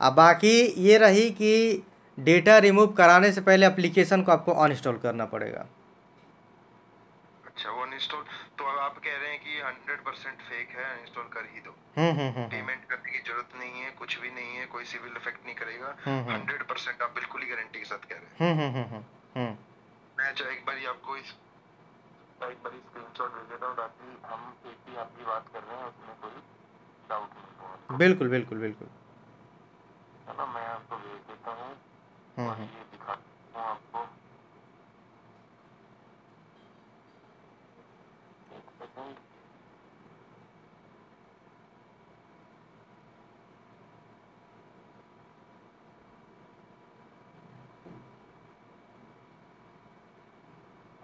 अब बाकी ये रही कि डेटा रिमूव कराने से पहले एप्लीकेशन को आपको अनइंस्टॉल करना पड़ेगा। अच्छा, वो अनइंस्टॉल, तो आप कह रहे हैं कि हंड्रेड परसेंट फेक है, अनइंस्टॉल कर ही दो। पेमेंट करने की जरूरत नहीं है, कुछ भी नहीं है, कोई सिविल इफेक्ट नहीं करेगा। हंड्रेड परसेंट आप बिल्कुल ही गारंटी के साथ कह रहे हैं। मैं चाहे एक बार आपको इस एक बार स्क्रीनशॉट दे देता हूं ताकि हम एक ही आपकी बात कर रहे हैं उसमें कोई डाउट नहीं हो। बिल्कुल बिल्कुल बिल्कुल है ना, मैं आपको भेज देता हूं और ये दिखाता हूं आपको।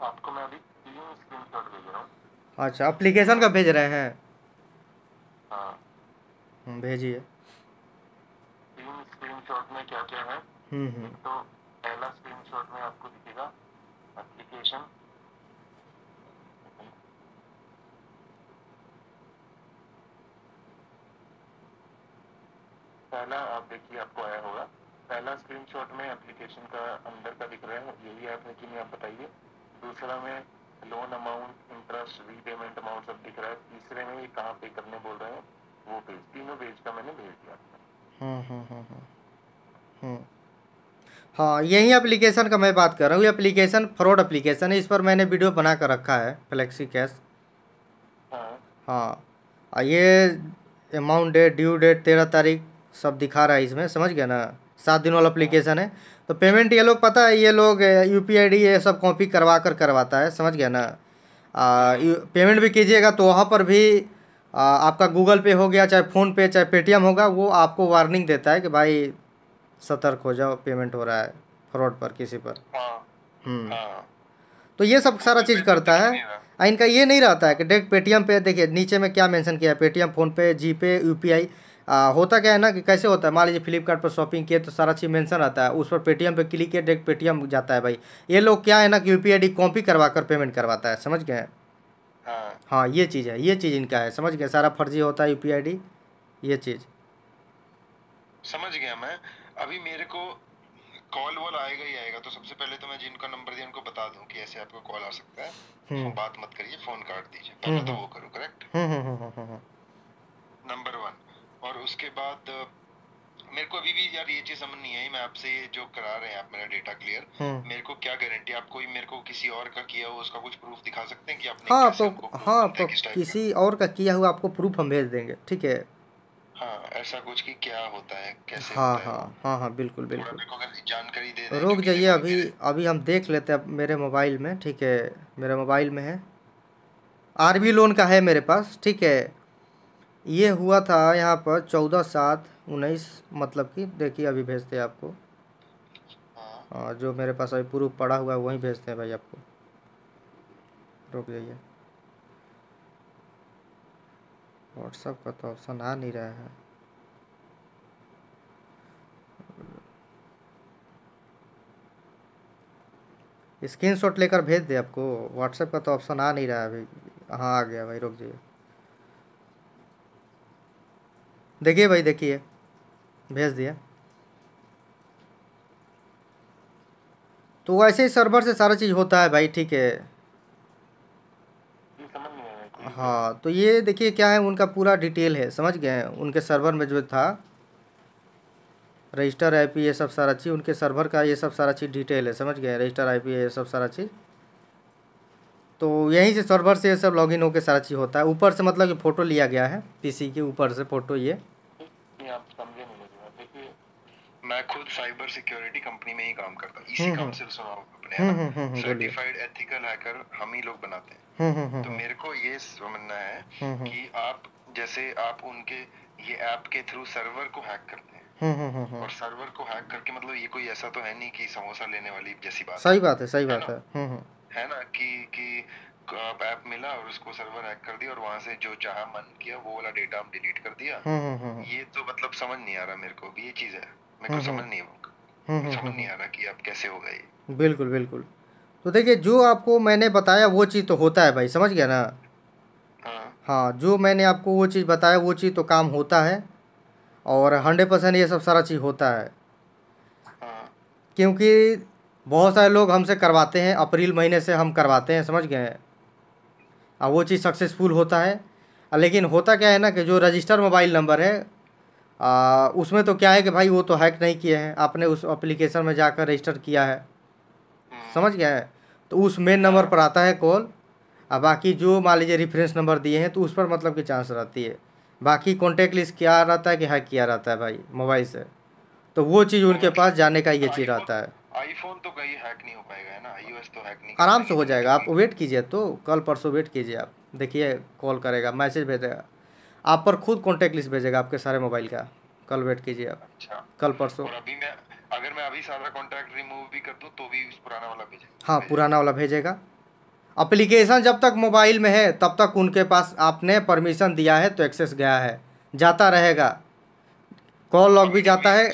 आपको मैं अभी तीन स्क्रीनशॉट भेज रहा हूँ। अच्छा, एप्लीकेशन का भेज रहे हैं? हाँ भेजिए। तीन स्क्रीनशॉट में क्या क्या है? हम्म तो पहला स्क्रीनशॉट में आपको दिखेगा एप्लीकेशन, पहला आप देखिए आपको आया होगा। पहला स्क्रीनशॉट में एप्लीकेशन का अंदर का दिख रहा है, यही ऐप है कि नहीं आप बताइए। दूसरा में loan amount, interest, repayment amount सब दिख रहा है। तीसरे में ये कहाँ पे करने बोल रहे हैं वो पेज, तीनों पेज का मैंने भेज दिया। हम्म हम्म हम्म हम्म हाँ, यही एप्लीकेशन का मैं बात कर रहा हूँ। ये एप्लीकेशन फ्रॉड एप्लीकेशन है, इस पर मैंने वीडियो बना कर रखा है, फ्लेक्सी कैश। हाँ हाँ, ये अमाउंट डेट ड्यू डेट तेरह तारीख सब दिखा रहा है इसमें, समझ गया ना। सात दिन वाला एप्लीकेशन है। तो पेमेंट ये लोग पता है ये लोग यू पी आई डी ये सब कॉपी करवा कर करवाता है, समझ गया ना। आ, पेमेंट भी कीजिएगा तो वहाँ पर भी आ, आपका गूगल पे हो गया, चाहे फ़ोन पे चाहे पेटीएम होगा, वो आपको वार्निंग देता है कि भाई सतर्क हो जाओ, पेमेंट हो रहा है फ्रॉड पर किसी पर। हम्म तो ये सब सारा चीज़ करता है। इनका ये नहीं रहता है कि डायरेक्ट पेटीएम पे, देखिए नीचे में क्या मेंशन किया है, पेटीएम, फ़ोनपे, जी पे, यू पी आई। आ, होता क्या है ना कि कैसे होता है, मान लीजिए फ्लिपकार्ट पर शॉपिंग किए तो सारा चीज़ मेंशन रहता है, उस पर पेटीएम पे क्लिक किए डायरेक्ट पेटीएम जाता है भाई। ये लोग क्या है ना कि U P I D copy करवा कर पेमेंट करवाता है, समझ गए? हाँ हाँ, ये चीज़ है, ये चीज़ इनका है, समझ गए? सारा फर्जी होता है यू पी आई डी, ये चीज़ समझ गया मैं। अभी मेरे को कॉल वॉल आएगा ही आएगा, तो सबसे पहले तो मैं जिनका नंबर दिया उनको बता दूं कि ऐसे आपको कॉल आ सकता है, तो बात मत करिए, फोन काट दीजिए, पहले तो वो करो, करेक्ट, नंबर वन। और उसके बाद मेरे को अभी भी यार ये चीज समझ नहीं आई, मैं आपसे ये जो करा रहे हैं आप मेरा डेटा क्लियर, मेरे को क्या गारंटी, आप कोई मेरे को किसी और का किया हुआ उसका कुछ प्रूफ दिखा सकते हैं कि आपने? हाँ आपको, हाँ आपको किसी और का किया हुआ आपको प्रूफ हम भेज देंगे, ठीक है? हाँ, ऐसा कुछ कि क्या होता है, कैसे? हाँ होता हाँ है? हाँ हाँ बिल्कुल बिल्कुल, जानकारी दे दे। रुक जाइए, अभी अभी हम देख लेते हैं मेरे मोबाइल में, ठीक है? मेरे मोबाइल में है, आरबी लोन का है मेरे पास, ठीक है? ये हुआ था यहाँ पर चौदह सात उन्नीस, मतलब कि देखिए अभी भेजते हैं आपको, हाँ। जो मेरे पास अभी प्रूफ पड़ा हुआ है वहीं भेजते हैं भाई आपको, रुक जाइए। व्हाट्सएप का तो ऑप्शन आ नहीं रहा है, स्क्रीनशॉट लेकर भेज दे आपको, व्हाट्सएप का तो ऑप्शन आ नहीं रहा है अभी। हाँ आ गया भाई, रुक जाइए, देखिए भाई, देखिए भेज दिया। तो वैसे ही सर्वर से सारा चीज़ होता है भाई, ठीक है? हाँ, तो ये देखिए क्या है, उनका पूरा डिटेल है, समझ गए हैं? उनके सर्वर में जो था रजिस्टर आई पी ये सब सारा चीज़, उनके सर्वर का ये सब सारा चीज़ डिटेल है, समझ गए? रजिस्टर आई पी ये सब सारा चीज़, तो यहीं से सर्वर से ये सब लॉगिन होकर सारा चीज़ होता है। ऊपर से मतलब कि फ़ोटो लिया गया है पीसी के ऊपर से फ़ोटो, ये आप समझे नहीं मुझे। मैं खुद साइबर सिक्योरिटी कंपनी में ही काम करता हूँ, इसी काम से सुना अपने सर्टिफाइड एथिकल हैकर हम ही लोग बनाते हैं। तो मेरे को ये समझना है कि आप जैसे आप उनके ये ऐप के थ्रू सर्वर को हैक करते हैं, और सर्वर को हैक करके मतलब ये कोई ऐसा तो है नहीं कि समोसा लेने वाली जैसी बात, सही बात है, सही बात है है ना, कि कि ऐप मिला और उसको सर्वर हैक कर दिया और वहाँ से जो चाहा मन किया वो वाला डेटा हम डिलीट कर दिया। ये तो मतलब समझ नहीं आ रहा मेरे को, भी ये चीज है मेरे को समझ नहीं समझ नहीं आ रहा कि आप कैसे होगा ये। बिल्कुल बिल्कुल, तो देखिए जो आपको मैंने बताया वो चीज़ तो होता है भाई, समझ गया ना? हाँ हाँ, जो मैंने आपको वो चीज़ बताया वो चीज़ तो काम होता है, और हंड्रेड परसेंट ये सब सारा चीज़ होता है, हाँ। क्योंकि बहुत सारे लोग हमसे करवाते हैं, अप्रैल महीने से हम करवाते हैं, समझ गए? और वो चीज़ सक्सेसफुल होता है। लेकिन होता क्या है ना कि जो रजिस्टर मोबाइल नंबर है आ, उसमें तो क्या है कि भाई वो तो हैक नहीं किए हैं, आपने उस एप्लीकेशन में जाकर रजिस्टर किया है, समझ गया है? तो उस मेन नंबर पर आता है कॉल, और बाकी जो मान लीजिए रेफरेंस नंबर दिए हैं तो उस पर मतलब कि चांस रहती है, बाकी कॉन्टेक्ट लिस्ट क्या रहता है कि हैक किया रहता है भाई मोबाइल से, तो वो चीज़ उनके पास जाने का ये चीज़ रहता है। आईफोन तो कहीं हैक नहीं हो पाएगा, है ना? आईओएस तो हैक नहीं, आराम से हो जाएगा, आप वेट कीजिए, तो कल परसों वेट कीजिए आप, देखिए कॉल करेगा, मैसेज भेजेगा, आप पर खुद कॉन्टेक्ट लिस्ट भेजेगा आपके सारे मोबाइल का, कल वेट कीजिए आप, कल परसों। अगर मैं अभी सारा कॉन्टैक्ट रिमूव भी कर दूं तो भी पुराना वाला भेजेगा। हाँ, पुराना वाला भेजेगा। एप्लीकेशन जब तक मोबाइल में है तब तक उनके पास आपने परमिशन दिया है तो एक्सेस गया है, जाता रहेगा, कॉल लॉग भी जाता है।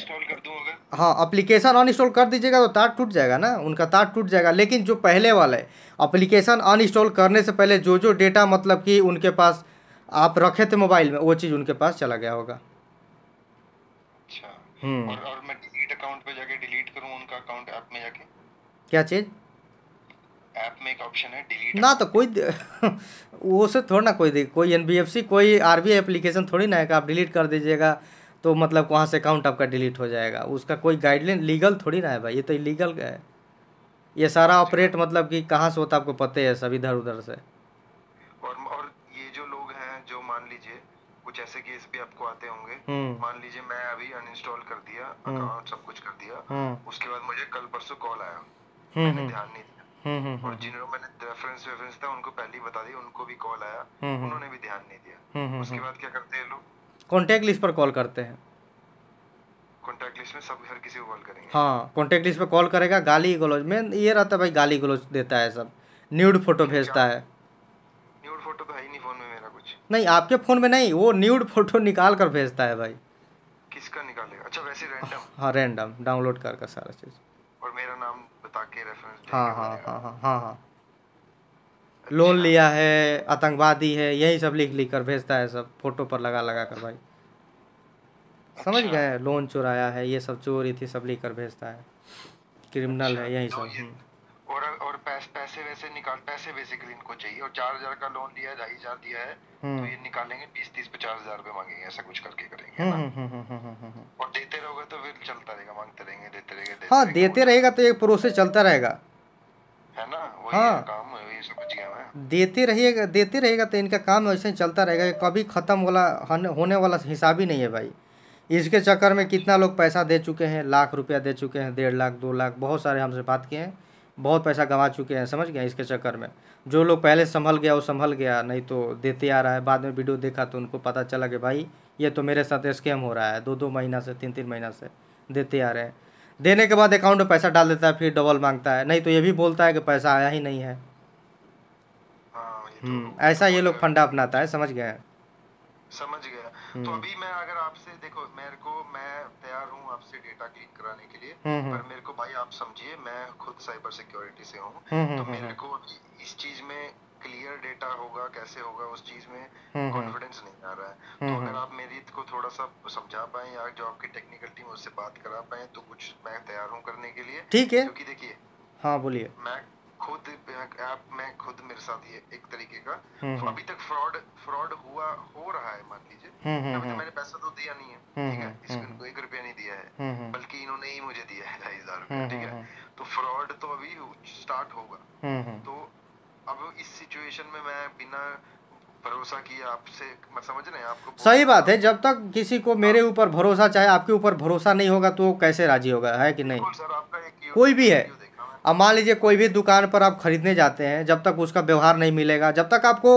हाँ, एप्लीकेशन अनइंस्टॉल कर दीजिएगा तो तार टूट जाएगा ना, उनका तार टूट जाएगा। लेकिन जो पहले वाला है, एप्लीकेशन अनइंस्टॉल करने से पहले जो जो डेटा मतलब कि उनके पास आप रखे थे मोबाइल में, वो चीज़ उनके पास चला गया होगा। अकाउंट पे जाके डिलीट करूं उनका अकाउंट ऐप में जाके, क्या चीज ऐप में एक ऑप्शन है डिलीट ना, तो कोई वो से थोड़ा ना, कोई कोई एनबीएफसी कोई आरबीआई एप्लीकेशन थोड़ी ना है कि आप डिलीट कर दीजिएगा तो मतलब वहाँ से अकाउंट आपका डिलीट हो जाएगा, उसका कोई गाइडलाइन लीगल थोड़ी ना है भाई, ये तो इलीगल है। ये सारा ऑपरेट मतलब कि कहाँ से होता है आपको पता है, सब इधर उधर से। और, और ये जो लोग हैं जो मान लीजिए कुछ ऐसे केस भी आपको आते होंगे, मान लीजिए मैं अभी अनइंस्टॉल कर दिया अकाउंट, सब कुछ कर दिया, उसके बाद मुझे कल परसों कॉल आया, मैंने ध्यान नहीं दिया, और जिन्होंने मैंने रेफरेंस रेफरेंस था उनको पहले ही बता दिया, उनको भी कॉल आया, उन्होंने भी ध्यान नहीं दिया। उसके बाद क्या करते हैं लोग, कॉन्टेक्ट लिस्ट पर कॉल करते हैं, कॉन्टेक्ट लिस्ट में सब हर किसी को कॉल करेंगे। हाँ, कॉन्टेक्ट लिस्ट पर कॉल करेगा, गाली गलौज में ये रहता है भाई, गाली गलौज देता है, सब न्यूड फोटो भेजता है, न्यूड फोटो तो है ही नहीं फोन में मेरा कुछ। नहीं आपके फ़ोन में नहीं, वो न्यूड फोटो निकाल कर भेजता है भाई। किसका निकालेगा? अच्छा वैसे रैंडम? हाँ रैंडम डाउनलोड कर कर सारा चीज़, और मेरा नाम बता के रेफरेंस। हाँ हाँ हाँ हाँ हाँ हाँ लोन लिया है, आतंकवादी है, यही सब लिख लिख कर भेजता है, सब फोटो पर लगा लगा कर भाई। अच्छा। समझ गए, लोन चुराया है, ये सब चोरी थी, सब लिख कर भेजता है, क्रिमिनल अच्छा। है यही सब। और और पैस, पैसे वैसे निकाल पैसे बेसिकली इनको चाहिए। और चार हजार का लोन दिया है, ढाई हजार दिया है, तो ये निकालेंगे बीस तीस पचास हजार रुपए मांगेंगे, ऐसा कुछ करके करेंगे ना। और देते रहोगे तो फिर चलता रहेगा, मांगते रहेंगे, देते रहेंगे। हाँ देते रहेगा तो एक प्रोसेस चलता रहेगा, है ना। वही हाँ। काम ये समझ गया मैं, देते रहिएगा देते रहेगा तो इनका काम वैसे ही चलता रहेगा, कभी खत्म वाला होने वाला हिसाब ही नहीं है भाई। इसके चक्कर में कितना लोग पैसा दे चुके हैं, लाख रुपया दे चुके हैं, डेढ़ लाख दो लाख, बहुत सारे हमसे बात किए हैं, बहुत पैसा गंवा चुके हैं, समझ गए। इसके चक्कर में जो लोग पहले संभल गया वो संभल गया, नहीं तो देते आ रहा है। बाद में वीडियो देखा तो उनको पता चला कि भाई ये तो मेरे साथ स्कैम हो रहा है, दो दो महीना से तीन तीन महीना से देते आ रहे हैं। देने के बाद अकाउंट में पैसा डाल देता है, फिर डबल मांगता है, नहीं तो ये भी बोलता है कि पैसा आया ही नहीं है। आ, ये ऐसा ये लोग फंडा अपनाता है, समझ गए समझ गया। तो अभी मैं अगर आपसे देखो, मेरे को मैं तैयार हूँ आपसे डेटा क्लीन कराने के लिए, पर मेरे को भाई आप समझिए, मैं खुद साइबर सिक्योरिटी से हूँ, तो मेरे को इस चीज में क्लियर डेटा होगा कैसे होगा उस चीज में कॉन्फिडेंस नहीं आ रहा है। तो अगर आप मेरी को थोड़ा सा समझा पाए या जो आपकी टेक्निकल टीम उससे बात करा पाए तो कुछ मैं तैयार हूँ करने के लिए। ठीक है, क्योंकि देखिए हाँ बोलिए, मैं खुद ऐप में खुद मेरे साथ ये एक तरीके का अभी तक फ्रॉड फ्रॉड हुआ हो रहा है, मान लीजिए। अभी तो मैंने पैसा तो दिया नहीं है, ठीक है, इसको एक रुपया नहीं दिया है, बल्कि इन्होंने ही मुझे दिया है ढाई हजार रुपया, ठीक है। तो फ्रॉड तो अभी स्टार्ट होगा। तो अब इस सिचुएशन में मैं बिना भरोसा किए आपसे, मत समझ रहे हैं आपको, सही बात है। जब तक किसी को मेरे ऊपर भरोसा, चाहे आपके ऊपर भरोसा नहीं होगा तो कैसे राजी होगा, है कि नहीं। कोई भी है, अब मान लीजिए कोई भी दुकान पर आप ख़रीदने जाते हैं, जब तक उसका व्यवहार नहीं मिलेगा, जब तक आपको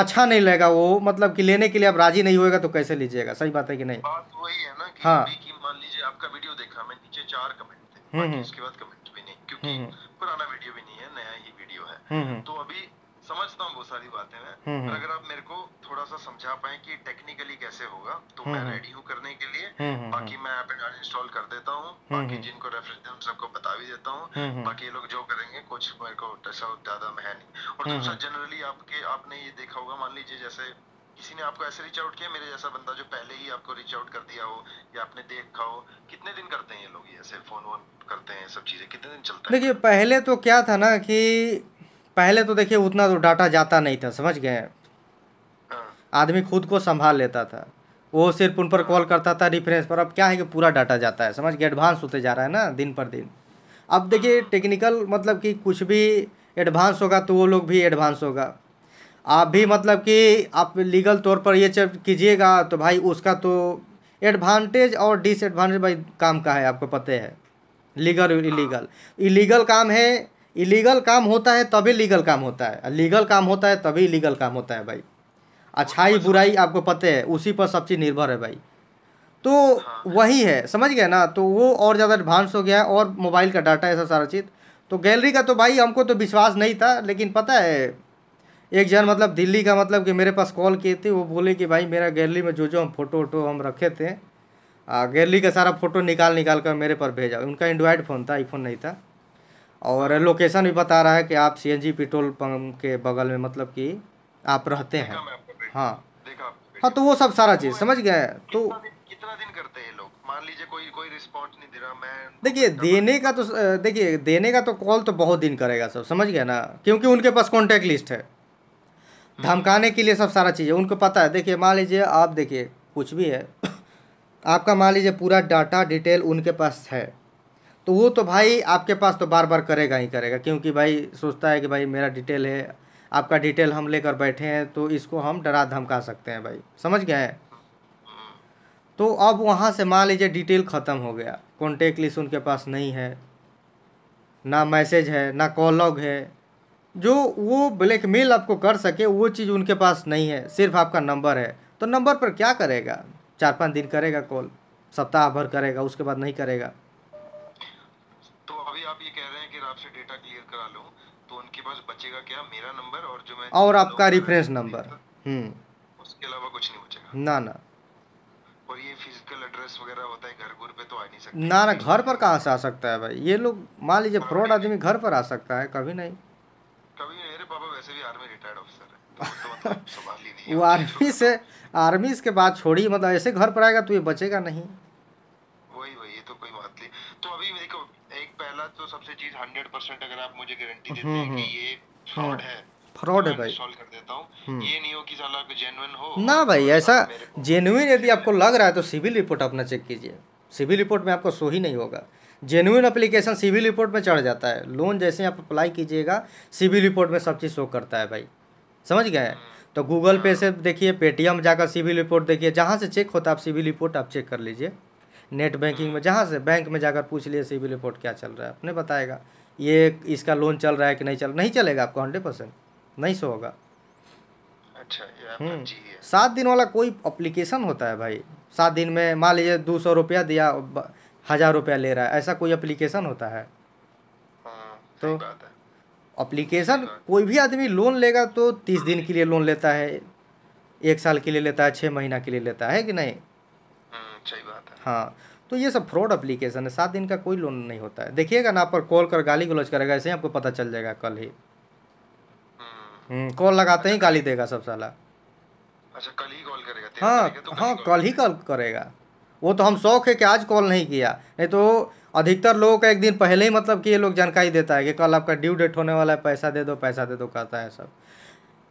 अच्छा नहीं लगेगा, वो मतलब कि लेने के लिए आप राजी नहीं होएगा तो कैसे लीजिएगा, सही बात है कि नहीं। बात वही है ना कि हाँ। कि मान लीजिए आपका वीडियो देखा, मैं नीचे चार कमेंट थे, बाकी उसके बाद कमेंट भी नहीं, क्योंकि पुराना वीडियो भी नहीं है, नया ही वीडियो है। तो अभी समझता हूँ वो सारी बातें मैं, पर अगर आप मेरे को थोड़ा सा समझा पाए कि टेक्निकली कैसे होगा तो मैं रेडी हूँ करने के लिए। बाकी मैं ऐप इंस्टॉल कर देता हूँ, बाकी जिनको रेफरेंस दें उन सबको बता भी देता हूँ, बाकी ये लोग जो करेंगे कुछ मेरे को ऐसा ज्यादा है नहीं। और दूसरा जनरली आपके आपने ये देखा होगा, मान लीजिए जैसे किसी ने आपको ऐसे रीच आउट किया, मेरे जैसा बंदा जो पहले ही आपको रीच आउट कर दिया हो, या आपने देखा हो, कितने दिन करते हैं ये लोग ऐसे फोन वोन करते हैं, सब चीजें कितने दिन चलता है। देखिए पहले तो क्या था ना कि पहले तो देखिए उतना तो डाटा जाता नहीं था, समझ गए, आदमी खुद को संभाल लेता था, वो सिर्फ उन पर कॉल करता था रेफरेंस पर। अब क्या है कि पूरा डाटा जाता है, समझ गए, एडवांस होते जा रहा है ना दिन पर दिन। अब देखिए टेक्निकल मतलब कि कुछ भी एडवांस होगा तो वो लोग भी एडवांस होगा, आप भी मतलब कि आप लीगल तौर पर ये चीज कीजिएगा तो भाई उसका तो एडवांटेज और डिसएडवांटेज भाई काम का है, आपको पता है, लीगल और इलीगल। इलीगल काम है, इलीगल काम होता है तभी लीगल काम होता है, लीगल काम होता है तभी इलीगल काम होता है भाई। अच्छाई बुराई आपको पता है, उसी पर सब चीज़ निर्भर है भाई, तो वही है, समझ गए ना। तो वो और ज़्यादा एडवांस हो गया है, और मोबाइल का डाटा ऐसा सारा चीज़। तो गैलरी का तो भाई हमको तो विश्वास नहीं था, लेकिन पता है एक जन मतलब दिल्ली का मतलब कि मेरे पास कॉल किए थे, वो बोले कि भाई मेरा गैलरी में जो जो हम फोटो वोटो हम रखे थे, गैलरी का सारा फोटो निकाल निकाल कर मेरे पर भेजा। उनका एंड्रॉयड फ़ोन था, आईफोन नहीं था, और लोकेशन भी बता रहा है कि आप सीएनजी पेट्रोल पंप के बगल में मतलब कि आप रहते हैं। हाँ हाँ, तो वो सब सारा चीज़ समझ गए। तो कितना दिन करते हैं लोग, मान लीजिए कोई कोई रिस्पांस नहीं दे रहा, मैं देखिए देने का तो देखिए देने का तो कॉल तो बहुत दिन करेगा सब, समझ गए ना, क्योंकि उनके पास कॉन्टैक्ट लिस्ट है धमकाने के लिए, सब सारा चीज़ है, उनको पता है। देखिए मान लीजिए आप देखिए कुछ भी है आपका, मान लीजिए पूरा डाटा डिटेल उनके पास है, तो वो तो भाई आपके पास तो बार बार करेगा ही करेगा, क्योंकि भाई सोचता है कि भाई मेरा डिटेल है, आपका डिटेल हम लेकर बैठे हैं, तो इसको हम डरा धमका सकते हैं भाई, समझ गए। तो अब वहाँ से मान लीजिए डिटेल ख़त्म हो गया, कॉन्टेक्ट लिस्ट उनके पास नहीं है, ना मैसेज है, ना कॉल लॉग है, जो वो ब्लैकमेल आपको कर सके वो चीज़ उनके पास नहीं है, सिर्फ आपका नंबर है। तो नंबर पर क्या करेगा, चार पाँच दिन करेगा कॉल, सप्ताह भर करेगा, उसके बाद नहीं करेगा। आप ये कह रहे हैं कि आपसे डेटा क्लियर करा लूं, तो उनके पास बचेगा क्या, मेरा नंबर और जो मैं और आपका रेफरेंस नंबर, हम्म, इसके अलावा कुछ नहीं बचेगा ना ना। और ये फिजिकल एड्रेस वगैरह होता है, घर घर पे तो आ नहीं सकता ना ना। घर पर कहाँ से आ सकता है भाई ये लोग, मान लीजिए फ्रॉड आदमी घर पर आ सकता है, कभी नहीं कभी नहीं। अरे पापा वैसे भी आर्मी रिटायर्ड ऑफिसर है तो संभाल ही नहीं, वो आर्मी से आर्मी इसके बाद छोड़ी, मतलब ऐसे घर पर आएगा तो ये बचेगा नहीं। वही वही, ये तो कोई बात नहीं। तो अभी देखो एक पहला तो सबसे चीज हंड्रेड परसेंट अगर आप मुझे गारंटी देते हैं कि ये फ्रॉड है, फ्रॉड है भाई, सॉल्व कर देता हूं। ये नहीं हो कि साला कोई जेन्युइन हो ना भाई, ऐसा जेन्युइन यदि आपको लग रहा है तो सिविल रिपोर्ट अपना चेक कीजिए। सिविल रिपोर्ट में आपको सो ही नहीं होगा, जेन्युइन एप्लीकेशन सिविल रिपोर्ट में चढ़ जाता है। लोन जैसे आप अप्लाई कीजिएगा सिविल रिपोर्ट में सब चीज़ शो करता है भाई, समझ गए। तो गूगल पे से देखिए, पेटीएम जाकर सिविल रिपोर्ट देखिए, जहाँ से चेक होता है आप सिविल रिपोर्ट आप चेक कर लीजिए। नेट बैंकिंग में जहाँ से बैंक में जाकर पूछ लिए सिविल रिपोर्ट क्या चल रहा है, अपने बताएगा ये इसका लोन चल रहा है कि नहीं चल, नहीं चलेगा आपको हंड्रेड परसेंट नहीं सो होगा। अच्छा ये सात दिन वाला कोई एप्लीकेशन होता है भाई, सात दिन में मान लीजिए दो सौ रुपया दिया हज़ार रुपया ले रहा है, ऐसा कोई एप्लीकेशन होता है। हाँ, तो एप्लीकेशन कोई भी आदमी लोन लेगा तो तीस दिन के लिए लोन लेता है, एक साल के लिए लेता है, छः महीना के लिए लेता है कि नहीं। सही बात है। हाँ तो ये सब फ्रॉड एप्लीकेशन है, सात दिन का कोई लोन नहीं होता है। देखिएगा ना, आप पर कॉल कर गाली गलौज करेगा, ऐसे ही आपको पता चल जाएगा कल ही। कॉल लगाते ही गाली देगा सब साला। अच्छा कल ही कॉल करेगा? हाँ तो हाँ कल ही कॉल करेगा। वो तो हम शौक है कि आज कॉल नहीं किया, नहीं तो अधिकतर लोगों का एक दिन पहले ही मतलब कि ये लोग जानकारी देता है कि कल आपका ड्यू डेट होने वाला है, पैसा दे दो पैसा दे दो कहता है सब।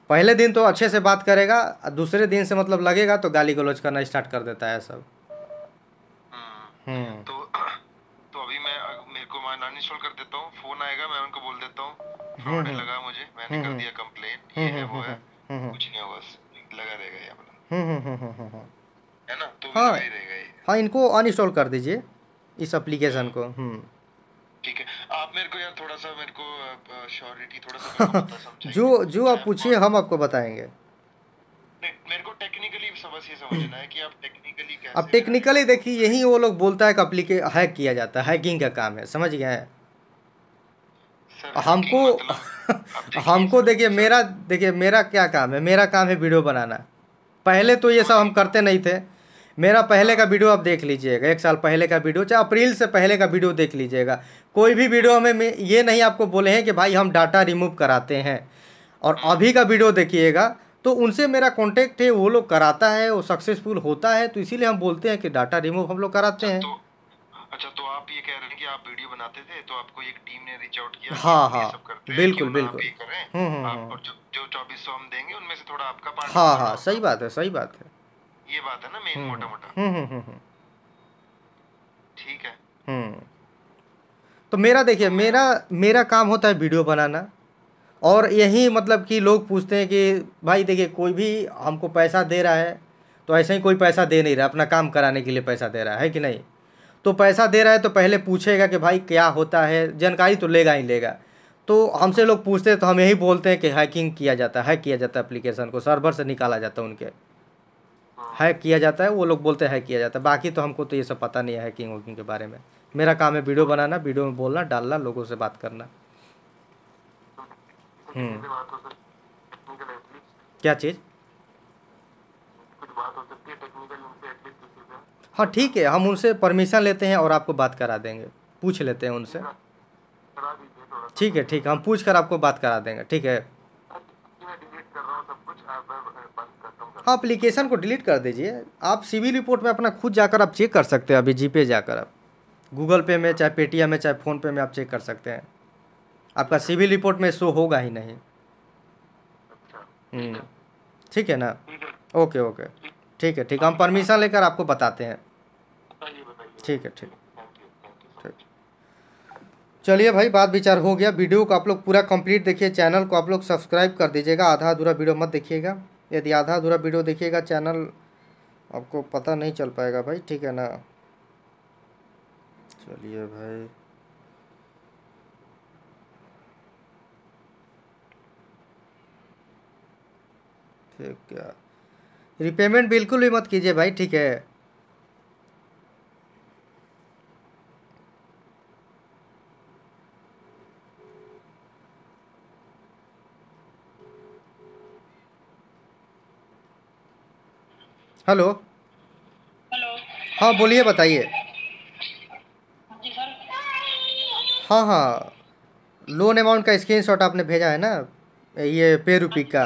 पहले दिन तो अच्छे से बात करेगा, दूसरे दिन से मतलब लगेगा तो गाली गलौज करना स्टार्ट कर देता है सब। तो तो अभी मैं मेरे को मैं अनइंस्टॉल कर देता हूँ, फोन आएगा मैं उनको बोल देता हूँ फ्रॉड लगा मुझे, मैंने कर दिया कंप्लेंट, ये है वो है, कुछ नहीं होगा, लगा रहेगा ये अपना, है ना। तो हाँ हाँ, इनको अनइंस्टॉल कर दीजिए इस एप्लीकेशन को। ठीक है, आप मेरे को यार थोड़ा सा मेरे को श्योरिटी थोड़ा सा पता समझाइए, जो जो आप पूछिए हम आपको बताएंगे। मेरे को टेक्निकली समझ ये समझना है कि आप टेक्निकली कैसे। अब टेक्निकली देखिए यही वो लोग बोलता है कि एप्लीकेशन हैक किया जाता है, हैकिंग का काम है, समझ गए हैं हमको। मतलब हमको देखिए मेरा देखिए मेरा क्या काम है, मेरा काम है वीडियो बनाना। पहले तो ये सब हम करते नहीं थे, मेरा पहले का वीडियो आप देख लीजिएगा, एक साल पहले का वीडियो, चाहे अप्रैल से पहले का वीडियो देख लीजिएगा। कोई भी वीडियो हमें ये नहीं आपको बोले हैं कि भाई हम डाटा रिमूव कराते हैं, और अभी का वीडियो देखिएगा तो उनसे मेरा कांटेक्ट है, वो लोग कराता है, वो सक्सेसफुल होता है, तो इसीलिए हम बोलते हैं कि डाटा रिमूव हम लोग कराते हैं। तो, अच्छा तो आप ये कह रहे हैं कि आप वीडियो बनाते थे तो आपको एक टीम ने रीच आउट किया? हाँ हाँ बिल्कुल बिल्कुल। और जो जो चौबीस सौ हम देंगे उनमें से थोड़ा आपका पार्ट। हाँ हाँ सही बात है, सही बात है, ये बात है ना मेन मोटा मोटा। ठीक है, तो मेरा देखिए मेरा मेरा काम होता है वीडियो बनाना, और यही मतलब कि लोग पूछते हैं कि भाई देखिए कोई भी हमको पैसा दे रहा है तो ऐसे ही कोई पैसा दे नहीं रहा, अपना काम कराने के लिए पैसा दे रहा है कि नहीं। तो पैसा दे रहा है तो पहले पूछेगा कि भाई क्या होता है, जानकारी तो लेगा ही लेगा। तो हमसे लोग पूछते हैं तो हम यही बोलते हैं कि हैकिंग किया जाता है, हैक किया जाता है, एप्लीकेशन को सर्वर से निकाला जाता है, उनके हैक किया जाता है, वो लोग बोलते हैं हैक किया जाता है। बाकी तो हमको तो ये सब पता नहीं है हैकिंग वैकिंग के बारे में। मेरा काम है वीडियो बनाना, वीडियो में बोलना, डालना, लोगों से बात करना। क्या चीज़ कुछ बात हो सकती है टेक्निकल उनसे एटलीस्ट? हाँ ठीक है, हम उनसे परमिशन लेते हैं और आपको बात करा देंगे, पूछ लेते हैं उनसे। ठीक है ठीक है, हम पूछ कर आपको बात करा देंगे। ठीक है, हाँ एप्लीकेशन को डिलीट कर दीजिए। आप सिविल रिपोर्ट में अपना खुद जाकर आप चेक कर सकते हैं, अभी जी पे जाकर आप गूगल पे में चाहे पेटीएम में चाहे फ़ोनपे में आप चेक कर सकते हैं, आपका सिविल रिपोर्ट में शो होगा ही नहीं। अच्छा ठीक है ना, ओके ओके ठीक है ठीक है, हम परमिशन लेकर आपको बताते हैं। ठीक है ठीक ठीक, चलिए भाई बात विचार हो गया। वीडियो को आप लोग पूरा कंप्लीट देखिए, चैनल को आप लोग सब्सक्राइब कर दीजिएगा, आधा अधूरा वीडियो मत देखिएगा। यदि आधा अधूरा वीडियो देखिएगा चैनल आपको पता नहीं चल पाएगा भाई, ठीक है ना। चलिए भाई क्या रिपेमेंट बिल्कुल भी मत कीजिए भाई, ठीक है। हेलो हेलो हाँ बोलिए बताइए। जी सर। हाँ हाँ लोन अमाउंट का स्क्रीनशॉट आपने भेजा है ना, ये पे रूपी का।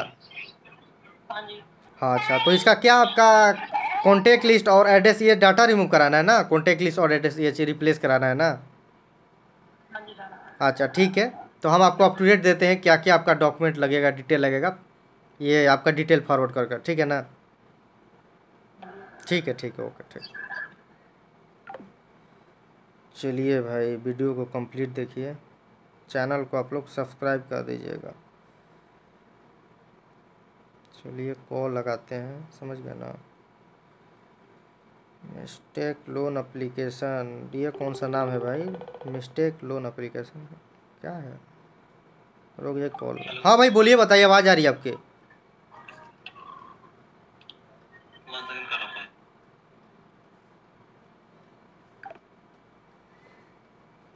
हाँ जी। हाँ अच्छा, तो इसका क्या आपका कॉन्टेक्ट लिस्ट और एड्रेस ये डाटा रिमूव कराना है ना, कॉन्टेक्ट लिस्ट और एड्रेस ये रिप्लेस कराना है ना। अच्छा ठीक है, तो हम आपको अप टू डेट देते हैं क्या क्या आपका डॉक्यूमेंट लगेगा, डिटेल लगेगा, ये आपका डिटेल फॉरवर्ड कर कर ठीक है ना। ठीक है ठीक है ओके ठीक। चलिए भाई वीडियो को कंप्लीट देखिए, चैनल को आप लोग सब्सक्राइब कर दीजिएगा। चलिए कॉल लगाते हैं, समझ गए ना। मिस्टेक लोन एप्लीकेशन, ये कौन सा नाम है भाई, मिस्टेक लोन एप्लीकेशन क्या है। रोक ये कॉल। हाँ भाई बोलिए बताइए, आवाज़ आ रही है आपके।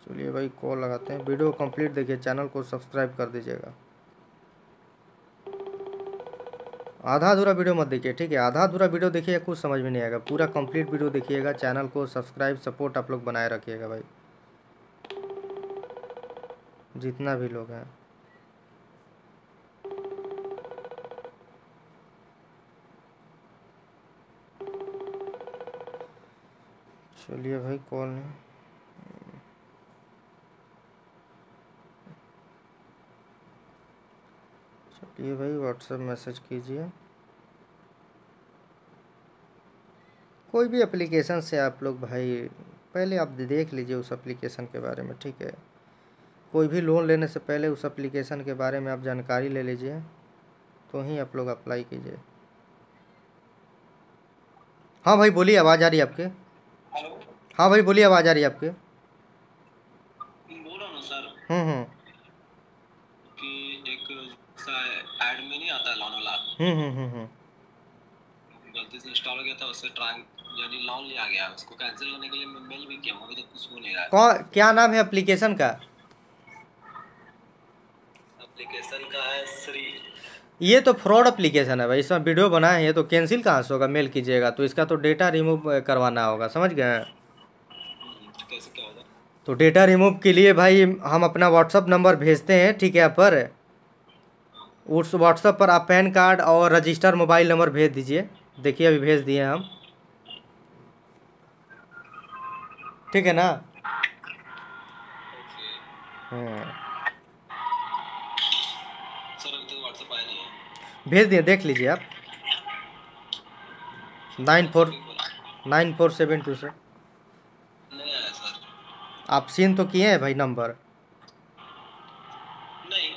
चलिए भाई कॉल लगाते हैं, वीडियो कंप्लीट देखिए, चैनल को सब्सक्राइब कर दीजिएगा। आधा अधूरा वीडियो मत देखिए ठीक है, आधा अधूरा वीडियो देखिएगा कुछ समझ में नहीं आएगा, पूरा कंप्लीट वीडियो देखिएगा। चैनल को सब्सक्राइब सपोर्ट आप लोग बनाए रखिएगा भाई, जितना भी लोग हैं। चलिए भाई कॉल नहीं। चलिए भाई व्हाट्सएप मैसेज कीजिए, कोई भी एप्लीकेशन से आप लोग भाई पहले आप देख लीजिए उस एप्लीकेशन के बारे में ठीक है। कोई भी लोन लेने से पहले उस एप्लीकेशन के बारे में आप जानकारी ले लीजिए, तो ही आप लोग अप्लाई कीजिए। हाँ भाई बोलिए, आवाज़ आ रही है आपके। हेलो हाँ भाई बोलिए, आवाज़ आ रही है आपके। बोल रहा हूँ सर। हम्म हम्म कि एक ऐड में नहीं आता लोन वाला। हम्म हम्म हम्म गलती से इंस्टॉल हो गया था, उससे यानी लोन लिया गया, उसको कैंसिल करने के लिए मेल भी किया, अभी तक कुछ हो नहीं रहा। कौन क्या नाम है एप्लीकेशन का? एप्लीकेशन का है श्री। ये तो फ्रॉड एप्लीकेशन है भाई, इसमें वीडियो बना है, ये तो कैंसिल कहाँ से होगा, मेल कीजिएगा तो इसका तो डेटा रिमूव करवाना होगा, समझ गए। कैसे क्या होगा? तो डेटा रिमूव के लिए भाई हम अपना व्हाट्सअप नंबर भेजते हैं ठीक है, यहाँ पर उस व्हाट्सअप पर आप पैन कार्ड और रजिस्टर मोबाइल नंबर भेज दीजिए। देखिए अभी भेज दिए हम ठीक है ना। हाँ भेज दिए, देख लीजिए आप nine four nine four seven two से। आप सीन तो किए हैं भाई नंबर? नहीं,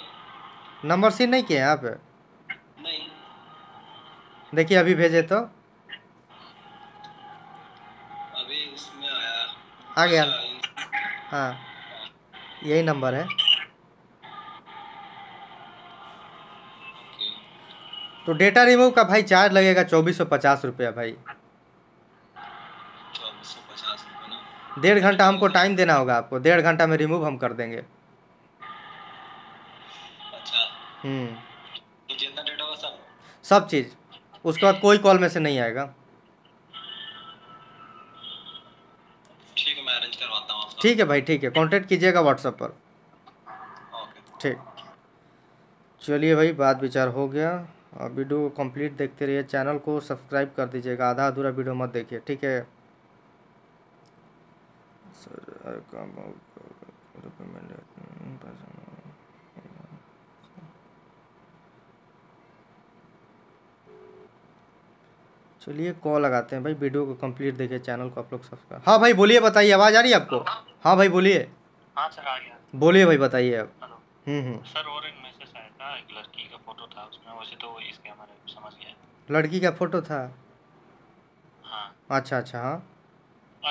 नंबर सीन नहीं किए हैं आप? नहीं। देखिए अभी भेजे तो अभी इसमें आया, आ गया। हाँ यही नंबर है, तो डेटा रिमूव का भाई चार्ज लगेगा चौबीस सौ पचास रुपया भाई। चौबीस सौ पचास रुपये। डेढ़ घंटा हमको टाइम देना होगा आपको, डेढ़ घंटा में रिमूव हम कर देंगे। अच्छा। हम्म तो जितना डेटा होगा सब सब चीज़, उसके बाद कोई कॉल में से नहीं आएगा ठीक है। मैं अरेंज करवाता हूँ। ठीक है भाई ठीक है, कॉन्टेक्ट कीजिएगा व्हाट्सएप पर ठीक। चलिए भाई बात विचार हो गया, और वीडियो कंप्लीट देखते रहिए, चैनल को सब्सक्राइब कर दीजिएगा, आधा अधूरा वीडियो मत देखिए ठीक है। चलिए कॉल लगाते हैं भाई, वीडियो को कंप्लीट देखिए, चैनल को आप लोग सब्सक्राइब। हाँ भाई बोलिए बताइए, आवाज़ आ रही है आपको? हाँ भाई बोलिए। हाँ सर आ गया, बोलिए भाई बताइए आप। हम्म हम्म सर और एक मैसेज आया था, एक लड़की का फोटो था उसमें, वैसे तो वो इसके हमारे समझ गया लड़की का फोटो था। हाँ अच्छा अच्छा। हाँ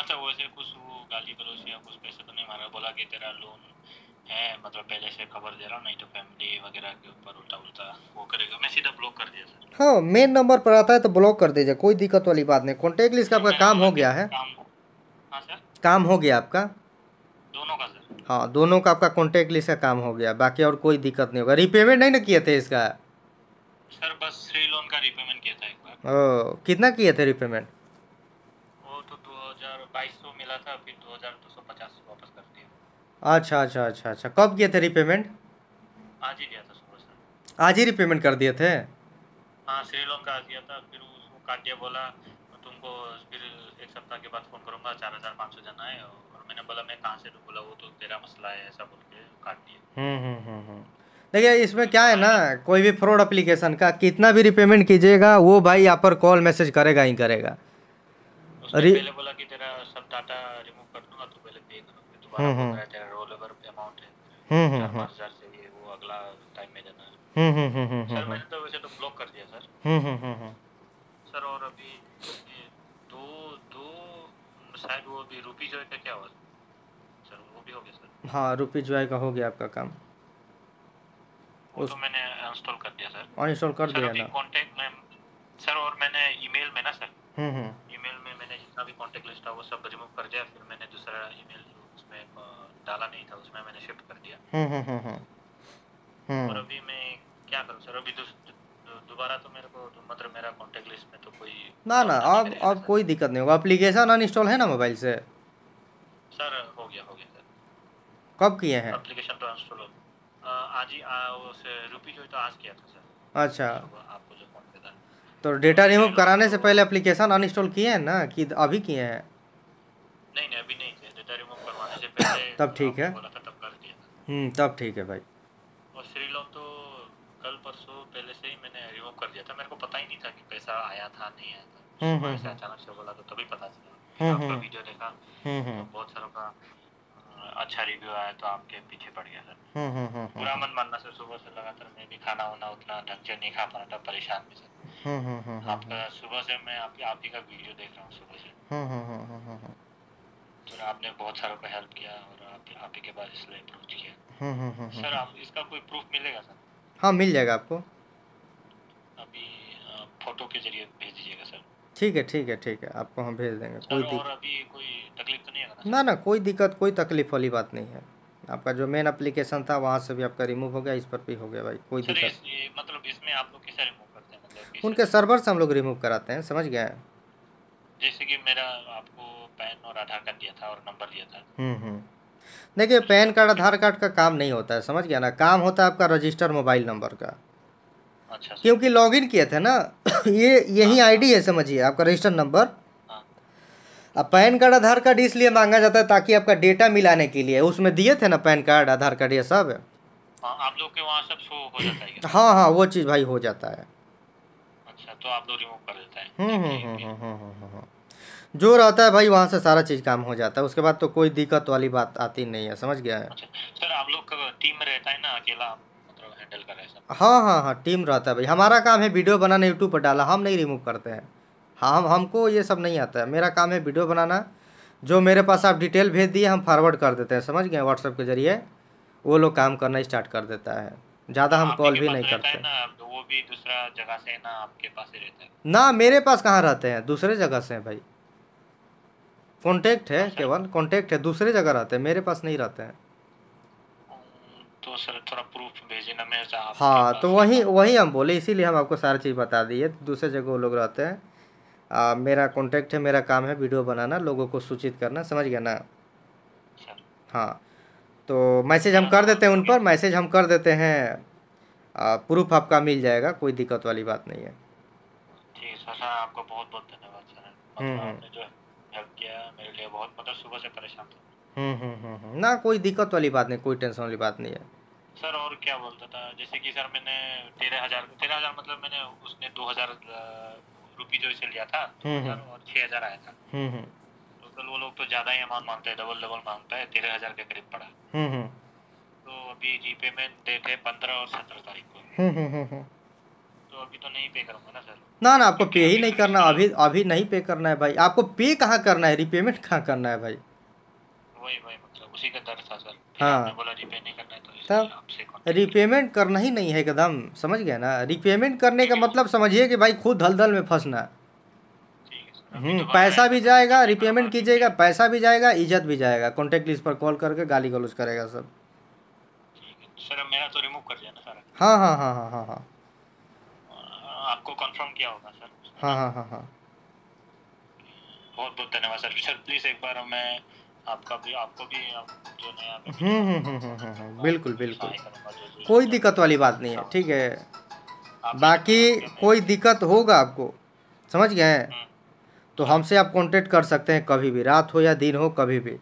अच्छा वैसे कुछ वो गाली गलौज या कुछ पैसे तो नहीं मारा, बोला कि तेरा लोन है मतलब पहले से खबर दे रहा हूँ, नहीं तो फैमिली वगैरह के ऊपर उल्टा उल्टा वो करेगा। मैं सीधा ब्लॉक कर दिया सर। हाँ मेन नंबर पर आता है तो ब्लॉक कर दीजिए, कोई दिक्कत वाली बात नहीं। कॉन्टेक्ट लिस्ट का आपका काम हो गया है? हाँ सर काम हो गया आपका दोनों का सर। हाँ दोनों का आपका कॉन्टेक्ट लिस्ट का काम हो गया, बाकी और कोई दिक्कत नहीं होगा। रिपेमेंट नहीं ना किए थे इसका सर? बस श्री लोन का रिपेमेंट किया था एक बार। कितना किए थे रिपेमेंट? वो तो दो हज़ार बाईस सौ मिला था, फिर दो हज़ार दो सौ पचास वापस कर दिया। अच्छा अच्छा अच्छा अच्छा, कब किए थे रिपेमेंट? आज ही किया था सुबह सर। आज ही रिपेमेंट कर दिए थे? हाँ, श्री लोन का दिया था, फिर उसको काट दिया, बोला तुमको फिर एक सप्ताह के बाद फ़ोन करूँगा, चार हज़ार पाँच सौ जाना है। और मैंने बोला मैं कहाँ से दूँ, बोला वो तो तेरा मसला है, ऐसा बोल के काट दिया। देखिए इसमें क्या है ना, कोई भी फ्रॉड एप्लीकेशन का कितना भी रिपेमेंट कीजिएगा वो भाई यहाँ पर कॉल मैसेज करेगा ही करेगा। अरे पहले बोला कि तेरा सब डाटा रिमूव कर दूंगा, तू पहले पे कर, दोबारा बोल रहा है तेरा रोल ओवर अमाउंट है चार हज़ार से ये वो अगला टाइम में जाना है। हम्म हम्म हम्म सर, मैंने तो वैसे तो ब्लॉक कर दिया सर। हम्म हम्म हम्म सर, और अभी दो दो शायद वो भी रुपी जॉय का क्या हुआ सर? वो भी हो गया सर। हां, रुपी जॉय का हो गया आपका काम, वो तो मैंने अनइंस्टॉल कर दिया सर। अनइंस्टॉल कर दिया ना कांटेक्ट में सर, और मैंने ईमेल में ना सर, हम्म हम्म ईमेल में मैंने जितना भी कांटेक्ट लिस्ट था वो सब रिमूव कर दिया। फिर मैंने दूसरा ईमेल उसमें डाला नहीं था, उसमें मैंने शिफ्ट कर दिया। हम्म हम्म हम्म और अभी मैं क्या करूं सर? अभी दोबारा तो मेरे को मतलब मेरा कांटेक्ट लिस्ट में तो कोई ना ना अब अब कोई दिक्कत नहीं होगा। एप्लीकेशन अनइंस्टॉल है ना मोबाइल से सर? हो गया हो गया सर। कब किए हैं एप्लीकेशन? तो अनइंस्टॉल आज ही रुपी जो तो आज किया था सर। अच्छा, आपको जो फोन किया था तो डेटा रिमूव कराने से पहले एप्लीकेशन अनइंस्टॉल किए हैं ना कि अभी किए हैं? नहीं नहीं अभी नहीं किया, डेटा रिमूव करवाने से पहले। तब ठीक है, तब कर दिया। हम्म तब ठीक है भाई। और श्री लोन तो कल परसों पहले से ही मैंने रिमूव कर दिया था, मेरे को पता ही नहीं था कि पैसा आया था नहीं आया था, अचानक से बोला तो तभी पता चला। आपका वीडियो देखा, बहुत सारों का अच्छा रिव्यू आया तो आपके पीछे पड़ गया सर। पूरा मन मानना सर, सुबह से लगातार मैं भी खाना होना उतना ढंग से नहीं खा पा रहा था, परेशान भी सर। आपका सुबह से मैं आप, आप ही का वीडियो देख रहा हूँ सुबह से, तो आपने बहुत सारों को हेल्प किया और आप, आप ही के बाद इसलिए अप्रोच किया सर। आप इसका कोई प्रूफ मिलेगा सर? हाँ मिल जाएगा आपको, अभी फोटो के जरिए भेज दीजिएगा सर। ठीक है ठीक है ठीक है, आपको हम भेज देंगे। कोई और अभी कोई तकलीफ तो नहीं है ना? ना कोई दिक्कत कोई तकलीफ वाली बात नहीं है। आपका जो मेन एप्लीकेशन था वहाँ से भी आपका रिमूव हो गया, इस पर भी हो गया भाई, कोई दिक्कत इस, ये, मतलब इसमें आप लोग किसे रिमूव करते हैं? मतलब उनके सर्वर से हम लोग रिमूव कराते हैं, समझ गए? जैसे कि मेरा आपको पैन और आधार कार्ड दिया था और नंबर दिया था। देखिए पैन कार्ड आधार कार्ड का काम नहीं होता है, समझ गया ना, काम होता है आपका रजिस्टर मोबाइल नंबर का। अच्छा, क्योंकि लॉगिन किए थे ना, ये यही आईडी है समझिए आपका रजिस्टर नंबर। अब पैन कार्ड आधार कार्ड इसलिए मांगा जाता है ताकि आपका डेटा मिलाने के लिए, उसमें दिए थे ना पैन कार्ड आधार कार्ड ये सब। हाँ, आप लोग के वहाँ सब शो हो जाता है। हाँ हाँ वो चीज़ भाई हो जाता है। अच्छा, तो आप लोग रिमूव कर देते हैं जो रहता है भाई, वहाँ से सारा चीज़ काम हो जाता है, उसके बाद तो कोई दिक्कत वाली बात आती नहीं है, समझ गया है सर। आप लोग का टीम रहता है ना, अकेला? हाँ हाँ हाँ टीम रहता है भाई, हमारा काम है वीडियो बनाना, यूट्यूब पर डाला, हम नहीं रिमूव करते हैं। हम हमको ये सब नहीं आता है, मेरा काम है वीडियो बनाना। जो मेरे पास आप डिटेल भेज दिए हम फॉरवर्ड कर देते हैं, समझ गए, व्हाट्सएप के जरिए वो लोग काम करना स्टार्ट कर देता है। ज़्यादा हम कॉल भी नहीं करते हैं ना, वो भी दूसरा जगह से ना आपके पास ही रहते हैं ना? मेरे पास कहाँ रहते हैं, दूसरे जगह से हैं भाई, कॉन्टेक्ट है केवल, कॉन्टेक्ट है, दूसरे जगह रहते हैं, मेरे पास नहीं रहते हैं। तो सर थोड़ा प्रूफ भेजना मैं। हाँ तो वही वही हम बोले, इसीलिए हम आपको सारी चीज़ बता दिए। दूसरे जगह वो लोग रहते हैं, आ, मेरा कॉन्टेक्ट है, मेरा काम है वीडियो बनाना, लोगों को सूचित करना, समझ गया ना सर। हाँ तो मैसेज हम कर देते हैं उन पर, मैसेज हम कर देते हैं, आ, प्रूफ आपका मिल जाएगा, कोई दिक्कत वाली बात नहीं है। ठीक है सर, आपको बहुत बहुत धन्यवाद सर, जो हेल्प किया मेरे लिए बहुत, मतलब सुबह से परेशान था। हम्म ना कोई दिक्कत वाली बात नहीं, कोई टेंशन वाली बात नहीं है सर। और क्या बोलता था, जैसे कि सर मैंने तेरह हजार तेरह हजार मतलब मैंने उसने दो हजार रुपी जो इसे लिया था, दो हजार और छह हजार आया था। हम्म तो कल वो लोग तो ज्यादा ही अमाउंट मांगता है, डबल डबल मांगता है, तेरह हजार के करीब पड़ा। हम्म तो अभी जी पेमेंट डेट है पंद्रह और सत्रह तारीख को, तो अभी तो नहीं पे करूँगा ना सर? ना ना आपको पे ही नहीं करना, अभी अभी नहीं पे करना है भाई। आपको पे कहाँ करना है, रिपेमेंट कहाँ करना है भाई? मतलब उसी का दर्द था सर। हाँ बोला रिपे नहीं करना है तो तब रिपेमेंट करना ही नहीं है एकदम, समझ गया ना? रिपेमेंट करने का मतलब समझिए कि भाई खुद दलदल में फंसना। हम्म पैसा भी जाएगा, रिपेमेंट कीजिएगा पैसा भी जाएगा, इज्जत भी जाएगा, कॉन्टेक्ट लिस्ट पर कॉल करके गाली गलौज करेगा सब। सर मेरा तो रिमूव कर दिया ना सारा? हाँ हाँ हाँ हाँ हाँ हाँ आपको कंफर्म किया होगा सर? हाँ हाँ हाँ हाँ बहुत बहुत धन्यवाद सर। सर प्लीज एक बार हमें आपका भी आपको भी जो नया बिल्कुल बिल्कुल कोई दिक्कत वाली बात नहीं है, ठीक है। बाकी कोई दिक्कत होगा आपको, समझ गए हैं, तो हमसे आप कांटेक्ट कर सकते हैं कभी भी, रात हो या दिन हो, कभी भी।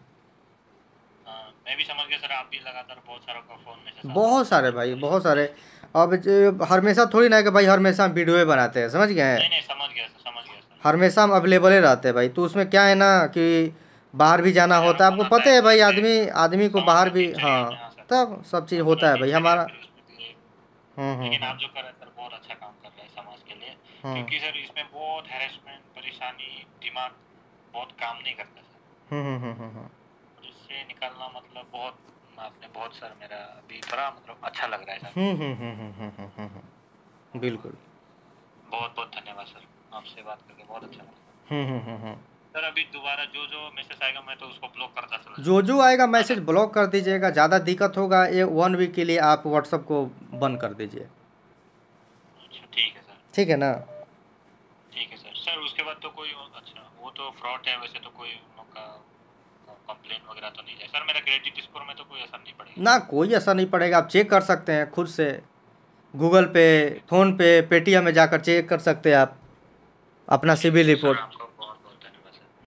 मैं भी समझ गया सर, आप भी लगातार बहुत सारों का फोन मैसेज, बहुत सारे भाई बहुत सारे। अब हमेशा थोड़ी ना है कि भाई हमेशा हम वीडियो बनाते हैं, समझ गए हैं, हमेशा हम अवेलेबल ही रहते हैं भाई। तो उसमें क्या है ना कि बाहर भी जाना होता है, आपको पता है भाई, आदमी आदमी को बाहर भी, हाँ तब सब चीज़ होता है भाई हमारा। लेकिन आप जो कर रहे हैं सर बहुत अच्छा काम कर रहे हैं समाज के लिए, क्योंकि सर इसमें बहुत हैरेसमेंट, परेशानी, दिमाग बहुत काम नहीं करता सर, इससे निकलना मतलब बहुत, आपने बहुत सर मेरा अभी बड़ा मतलब अच्छा लग रहा है सर, बिल्कुल बहुत बहुत धन्यवाद सर, आपसे बात करके बहुत अच्छा लगा सर। अभी दोबारा जो जो मैसेज आएगा मैं तो उसको ब्लॉक करता चला, जो जो आएगा मैसेज ब्लॉक कर दीजिएगा, ज़्यादा दिक्कत होगा ये वन वीक के लिए आप व्हाट्सएप को बंद कर दीजिए। अच्छा ठीक है सर, ठीक है ना, ठीक है सर। सर उसके बाद तो कोई, अच्छा वो तो फ्रॉड है वैसे तो कोई कंप्लेन वगैरह तो नहीं है सर, मेरा क्रेडिट स्कोर में तो कोई असर नहीं पड़ेगा ना? कोई असर नहीं पड़ेगा, आप चेक कर सकते हैं खुद से, गूगल पे, फ़ोन पे, पेटीएम में जाकर चेक कर सकते हैं आप अपना सिविल रिपोर्ट।